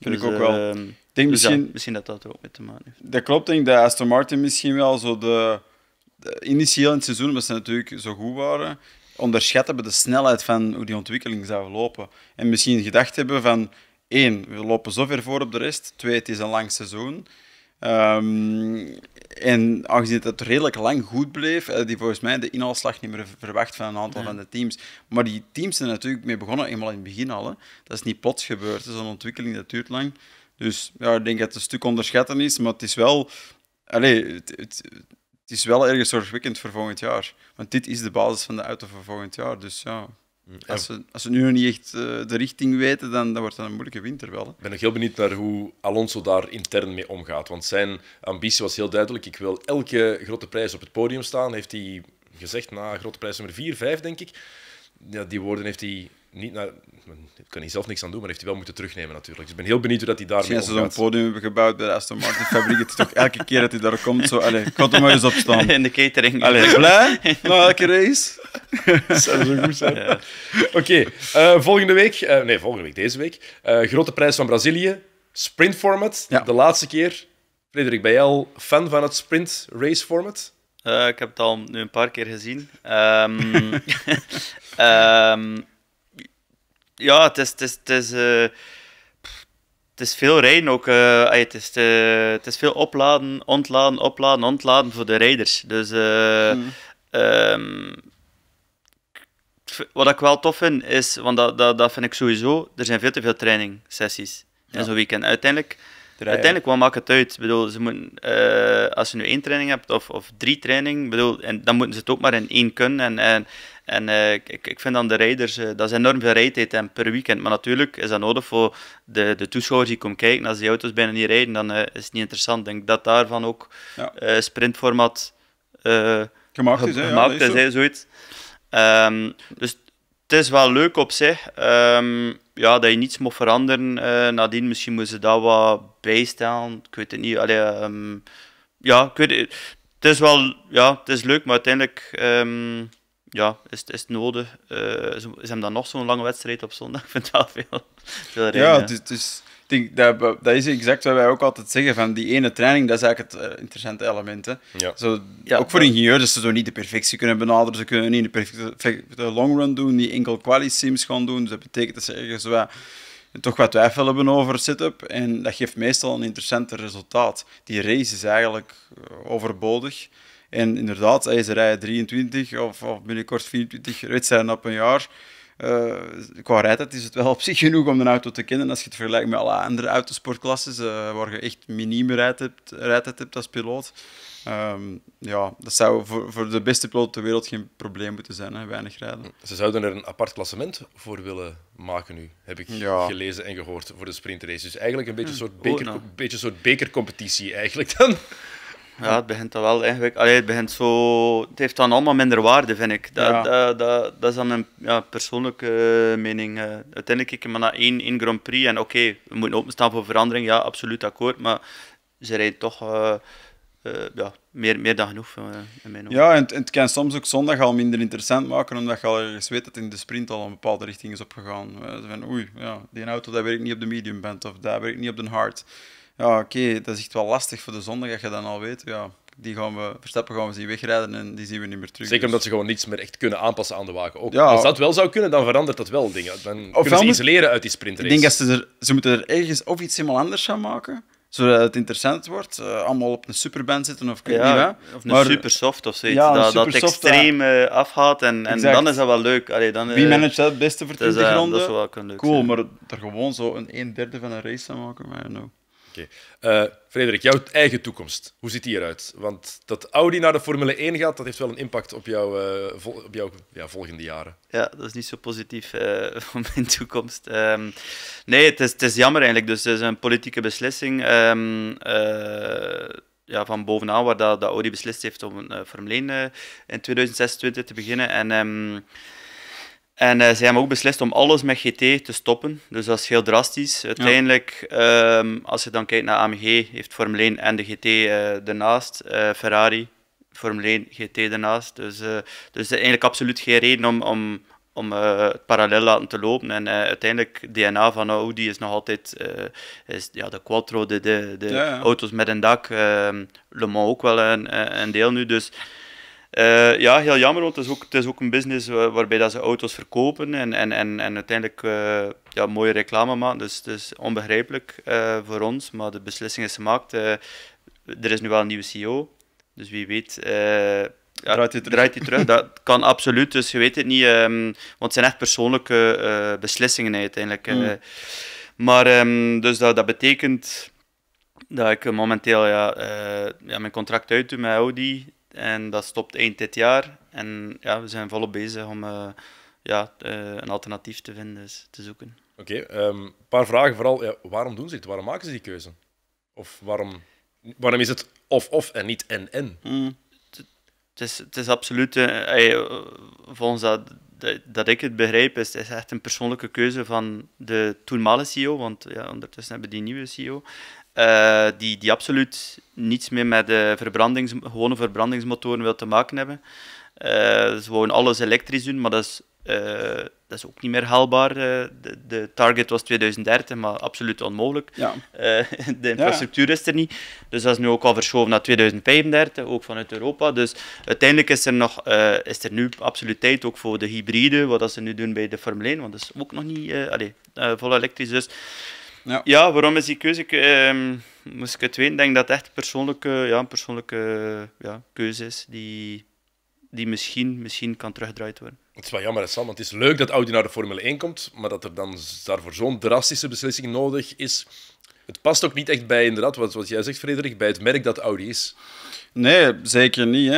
vind ik ook wel. Denk dus misschien dat dat er ook mee te maken heeft. Dat klopt, denk ik, dat Aston Martin misschien wel zo de initieel in het seizoen, omdat ze natuurlijk zo goed waren, onderschat hebben de snelheid van hoe die ontwikkeling zou lopen. En misschien gedacht hebben van 1, we lopen zo ver voor op de rest. 2, het is een lang seizoen. En aangezien dat het redelijk lang goed bleef, die volgens mij de inhaalslag niet meer verwacht van een aantal van de teams. Maar die teams zijn natuurlijk mee begonnen, eenmaal in het begin al. Hè. Dat is niet plots gebeurd. Zo'n ontwikkeling dat duurt lang. Dus ja, ik denk dat het een stuk onderschatten is, maar het is wel... Het is wel ergens zorgwekkend voor volgend jaar. Want dit is de basis van de auto voor volgend jaar. Dus ja, als ze nu nog niet echt de richting weten, dan wordt dat een moeilijke winter wel. Ik ben nog heel benieuwd naar hoe Alonso daar intern mee omgaat. Want zijn ambitie was heel duidelijk. Ik wil elke grote prijs op het podium staan, heeft hij gezegd na grote prijs nummer 4, 5, denk ik. Ja, die woorden heeft hij... Ik kan hier zelf niks aan doen, maar heeft hij wel moeten terugnemen natuurlijk. Dus ik ben heel benieuwd hoe dat hij daarmee omgaat. Als ze zo'n podium hebben gebouwd bij de Aston Martin fabriek, het is toch elke keer dat hij daar komt zo... Allee, ik had er maar eens op staan. In de catering. Allee, blij? Nou, elke race? Dat zou zo goed zijn. Ja. Oké, deze week. Grote prijs van Brazilië. Sprintformat. Ja. De laatste keer. Frederik, ben jij al fan van het sprint race format? Ik heb het al nu een paar keer gezien. Ja, het is veel rijden ook. Het is veel opladen, ontladen, opladen, ontladen voor de rijders. Dus wat ik wel tof vind, is, want dat vind ik sowieso, er zijn veel te veel trainingssessies in zo'n weekend. Uiteindelijk, wat maakt het uit? Ik bedoel, ze moeten, als je nu 1 training hebt of 3 trainingen, dan moeten ze het ook maar in 1 kunnen. En ik vind dan de rijders, dat is enorm veel rijtijd en per weekend. Maar natuurlijk is dat nodig voor de toeschouwers die komen kijken. Als die auto's bijna niet rijden, dan is het niet interessant. Ik denk dat daarvan ook sprintformat gemaakt is, hè, zoiets. Dus het is wel leuk op zich. Dat je niets mocht veranderen nadien. Misschien moeten ze dat wat bijstellen. Ik weet het niet. Het is wel het is leuk, maar uiteindelijk... is het nodig. Ze hebben dan nog zo'n lange wedstrijd op zondag. Ik vind het wel veel reden. Ja, dus, dat is exact wat wij ook altijd zeggen. Van die ene training, dat is eigenlijk het interessante element. Hè. Ja. Ook voor ingenieurs, dat ze zo niet de perfectie kunnen benaderen. Ze kunnen niet de perfecte longrun doen, niet enkel quali-sims gaan doen. Dus dat betekent dat ze ergens toch wat twijfel hebben over setup. En dat geeft meestal een interessanter resultaat. Die race is eigenlijk overbodig. En inderdaad, ze rijden 23 of binnenkort 24 wedstrijden op een jaar. Qua rijtijd is het wel op zich genoeg om een auto te kennen. Als je het vergelijkt met alle andere autosportklasses, waar je echt minime rijtijd hebt als piloot. Dat zou voor de beste piloot ter wereld geen probleem moeten zijn, hè? Weinig rijden. Ze zouden er een apart klassement voor willen maken nu, heb ik gelezen en gehoord, voor de sprintrace. Dus eigenlijk een beetje een soort bekercompetitie eigenlijk dan. Ja, het begint dan wel ingewikkeld. Het heeft dan allemaal minder waarde, vind ik. Dat is dan een persoonlijke mening. Uiteindelijk kijk je maar naar één Grand Prix en we moeten openstaan voor verandering. Ja, absoluut akkoord, maar ze rijden toch meer dan genoeg in mijn ogen. Ja, en het kan soms ook zondag al minder interessant maken, omdat je al ergens weet dat in de sprint al een bepaalde richting is opgegaan. Die auto, dat werkt niet op de mediumband of dat werkt niet op de hard. Ja, oké, dat is echt wel lastig voor de zondag, dat je dan al weet. Ja, die Verstappen gaan we zien wegrijden en die zien we niet meer terug. Zeker omdat ze gewoon niets meer echt kunnen aanpassen aan de wagen. Ook, als dat wel zou kunnen, dan verandert dat wel dingen. Dan kunnen ze iets leren uit die sprintrace. Ik denk dat ze moeten er ergens of iets helemaal anders gaan maken, zodat het interessant wordt. Allemaal op een superband zitten of niet. Of een supersoft of zoiets. Ja, dat extreem afhaalt en dan is dat wel leuk. Allee, dan, wie managt dat het beste voor 20 ronden? Dat zou wel kunnen leuk zijn. Cool, maar er gewoon zo een derde van een race aan maken, maar Okay. Frederik, jouw eigen toekomst, hoe ziet die eruit? Want dat Audi naar de Formule 1 gaat, dat heeft wel een impact op jouw volgende jaren. Ja, dat is niet zo positief voor mijn toekomst. Nee, het is jammer eigenlijk. Dus het is een politieke beslissing van bovenaan, waar dat Audi beslist heeft om een Formule 1 in 2026 te beginnen. En zij hebben ook beslist om alles met GT te stoppen. Dus dat is heel drastisch. Uiteindelijk, als je dan kijkt naar AMG, heeft Formule 1 en de GT ernaast. Ferrari, Formule 1, GT ernaast. Dus eigenlijk absoluut geen reden om het parallel laten te lopen. En uiteindelijk, DNA van Audi is nog altijd de Quattro, auto's met een dak. Le Mans ook wel een deel nu. Dus... heel jammer, want het is ook een business waarbij dat ze auto's verkopen en uiteindelijk mooie reclame maken. Dus het is onbegrijpelijk voor ons, maar de beslissing is gemaakt. Er is nu wel een nieuwe CEO, dus wie weet... Draait hij terug? Dat kan absoluut, dus je weet het niet. Want het zijn echt persoonlijke beslissingen uiteindelijk. Maar dat betekent dat ik momenteel mijn contract uitdoe met Audi... En dat stopt eind dit jaar. En we zijn volop bezig om een alternatief te vinden, dus te zoeken. Oké, een paar vragen vooral. Ja, waarom doen ze dit? Waarom maken ze die keuze? Of waarom is het of en niet en? Het is absoluut... volgens dat ik het begrijp, is echt een persoonlijke keuze van de toenmalige CEO. Want ondertussen hebben we die nieuwe CEO... Die absoluut niets meer met gewone verbrandingsmotoren wil te maken hebben. Ze wouden alles elektrisch doen, maar dat is ook niet meer haalbaar. De target was 2030, maar absoluut onmogelijk. Ja. De infrastructuur is er niet. Dus dat is nu ook al verschoven naar 2035, ook vanuit Europa. Dus uiteindelijk is er nu absoluut tijd ook voor de hybride, wat ze nu doen bij de Formule 1, want dat is ook nog niet vol elektrisch. Dus... Ja, waarom is die keuze? Moest ik het weten, denk dat het echt een persoonlijke keuze is die misschien kan teruggedraaid worden. Het is wel jammer, Sam, want het is leuk dat Audi naar de Formule 1 komt, maar dat er dan daarvoor zo'n drastische beslissing nodig is. Het past ook niet echt bij, inderdaad, wat jij zegt, Frederik, bij het merk dat Audi is. Nee, zeker niet. Hè.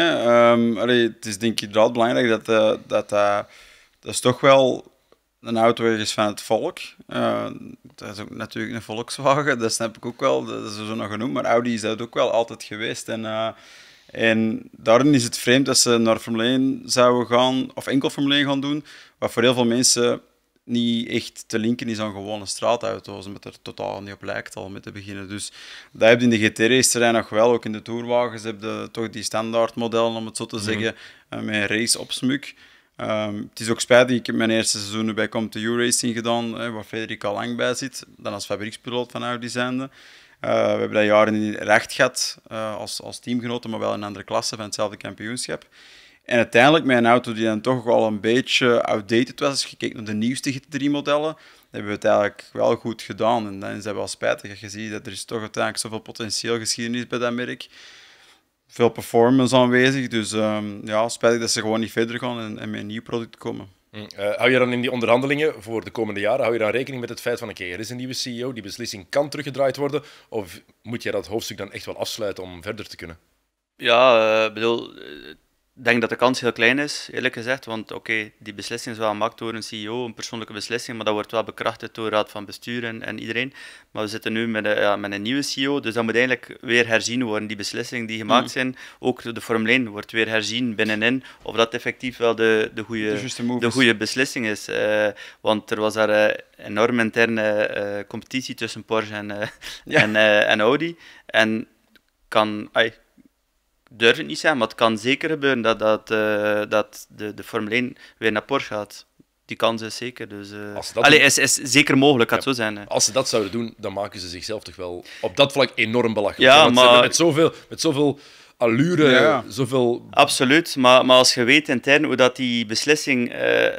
Het is denk ik inderdaad belangrijk dat is toch wel... een auto is van het volk. Dat is ook natuurlijk een Volkswagen, dat snap ik ook wel, dat is zo nog genoemd, maar Audi is dat ook wel altijd geweest. En daarin is het vreemd dat ze naar Formule 1 zouden gaan, of enkel Formule 1 gaan doen, wat voor heel veel mensen niet echt te linken is aan gewone straatauto's, omdat er totaal niet op lijkt al met te beginnen. Dus dat heb je in de GT-race-terrein nog wel, ook in de tourwagens heb je toch die standaardmodellen, om het zo te zeggen, met race-opsmuk. Het is ook spijtig, ik heb mijn eerste seizoenen bij ComTU Racing gedaan, waar Frederik al lang bij zit, dan als fabriekspiloot van Audi zijnde. We hebben dat jaren in recht gehad als teamgenoten, maar wel in een andere klasse van hetzelfde kampioenschap. En uiteindelijk, met een auto die dan toch al een beetje outdated was, als je kijkt naar de nieuwste GT3-modellen, hebben we het eigenlijk wel goed gedaan. En dan is dat wel spijtig, als je ziet dat er is toch uiteindelijk zoveel potentieel geschiedenis bij dat merk. Veel performance aanwezig, dus spijtig dat ze gewoon niet verder gaan en met een nieuw product komen. Hou je dan in die onderhandelingen voor de komende jaren, hou je dan rekening met het feit van er is een nieuwe CEO, die beslissing kan teruggedraaid worden, of moet je dat hoofdstuk dan echt wel afsluiten om verder te kunnen? Ja, ik denk dat de kans heel klein is, eerlijk gezegd, want die beslissing is wel gemaakt door een CEO, een persoonlijke beslissing, maar dat wordt wel bekrachtigd door de raad van bestuur en iedereen. Maar we zitten nu met een nieuwe CEO, dus dat moet eigenlijk weer herzien worden. Die beslissingen die gemaakt zijn, ook de Formule 1 wordt weer herzien binnenin, of dat effectief wel de goede beslissing is. Want er was daar enorm interne competitie tussen Porsche en Audi. En durf het niet zijn, maar het kan zeker gebeuren dat de Formule 1 weer naar Porsche gaat. Die kans is zeker. Is zeker mogelijk, kan het zo zijn. Hè. Als ze dat zouden doen, dan maken ze zichzelf toch wel op dat vlak enorm belachelijk. Ja, maar... Met zoveel allure, zoveel... Absoluut, maar als je weet intern hoe dat die beslissing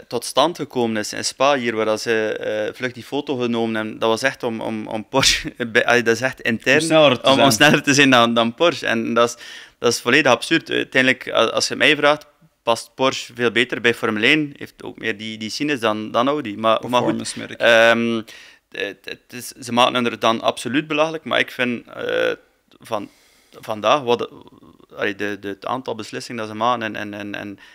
tot stand gekomen is in Spa, hier waar ze vlug die foto genomen hebben, dat was echt om Porsche... dat is echt intern, om sneller te zijn dan Porsche. En dat is volledig absurd. Uiteindelijk, als je mij vraagt, past Porsche veel beter bij Formule 1. Heeft ook meer die sinus dan Audi. Maar goed, ze maken er dan absoluut belachelijk, maar ik vind van vandaag wat het aantal beslissingen dat ze maken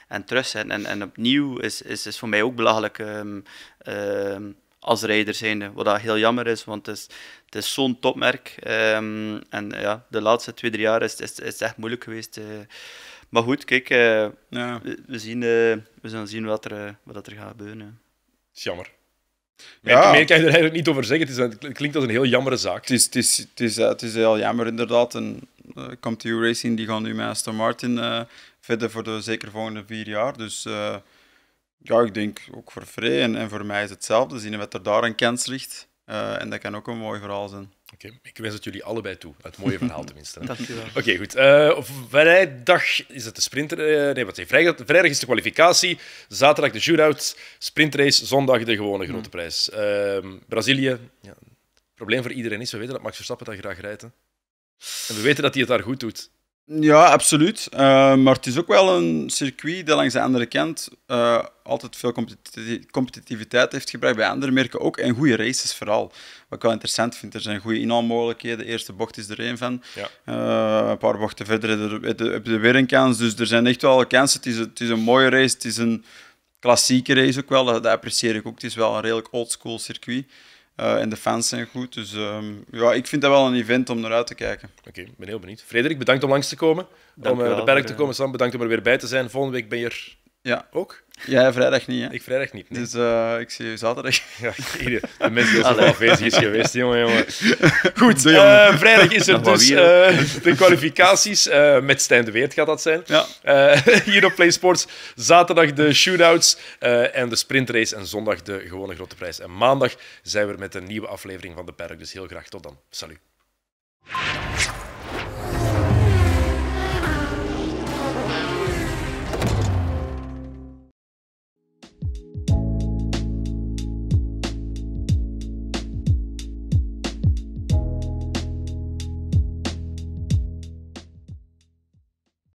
en terugzetten en opnieuw is voor mij ook belachelijk als rijder zijnde, wat dat heel jammer is, want het is zo'n topmerk en ja, de laatste 2-3 jaar is echt moeilijk geweest. Maar goed, kijk, ja. We zullen zien wat er gaat gebeuren. Het is jammer. Ja. Meer kan je er eigenlijk niet over zeggen. Het klinkt als een heel jammere zaak. Het is heel jammer, inderdaad. En ComTU Racing die gaan nu met Aston Martin verder voor de zeker volgende 4 jaar. Dus ja, ik denk ook voor Frey en voor mij is hetzelfde. Zien wat er daar een kans ligt. En dat kan ook een mooi verhaal zijn. Okay, ik wens het jullie allebei toe. Het mooie verhaal tenminste. Dankjewel. Oké, goed. Vrijdag is het de sprinter... Vrijdag is de kwalificatie. Zaterdag de shootout. Sprintrace. Zondag de gewone grote prijs. Brazilië. Ja, probleem voor iedereen is, we weten dat Max Verstappen daar graag rijdt. Hè? En we weten dat hij het daar goed doet. Ja, absoluut. Maar het is ook wel een circuit dat langs de andere kant altijd veel competitiviteit heeft gebracht. Bij andere merken ook. En goede races vooral. Wat ik wel interessant vind, er zijn goede inhaalmogelijkheden. De eerste bocht is er één van. Ja. Een paar bochten verder heb je weer een kans. Dus er zijn echt wel kansen. Het is een mooie race. Het is een klassieke race ook wel. Dat apprecieer ik ook. Het is wel een redelijk oldschool circuit. En de fans zijn goed, dus ja, ik vind dat wel een event om naar uit te kijken. Oké, ik ben heel benieuwd. Frederik, bedankt om langs te komen, om de berg te komen. Sam, bedankt om er weer bij te zijn. Volgende week ben je er ook? Ja, vrijdag niet. Hè? Ik vrijdag niet. Nee. Dus ik zie je zaterdag. Ja, de mensen die al afwezig is geweest, jongen. Goed, vrijdag is er dus de kwalificaties. Met Stijn de Weert gaat dat zijn. Ja. Hier op Play Sports. Zaterdag de shootouts en de sprintrace. En zondag de gewone grote prijs. En maandag zijn we met een nieuwe aflevering van De Perk. Dus heel graag tot dan. Salut.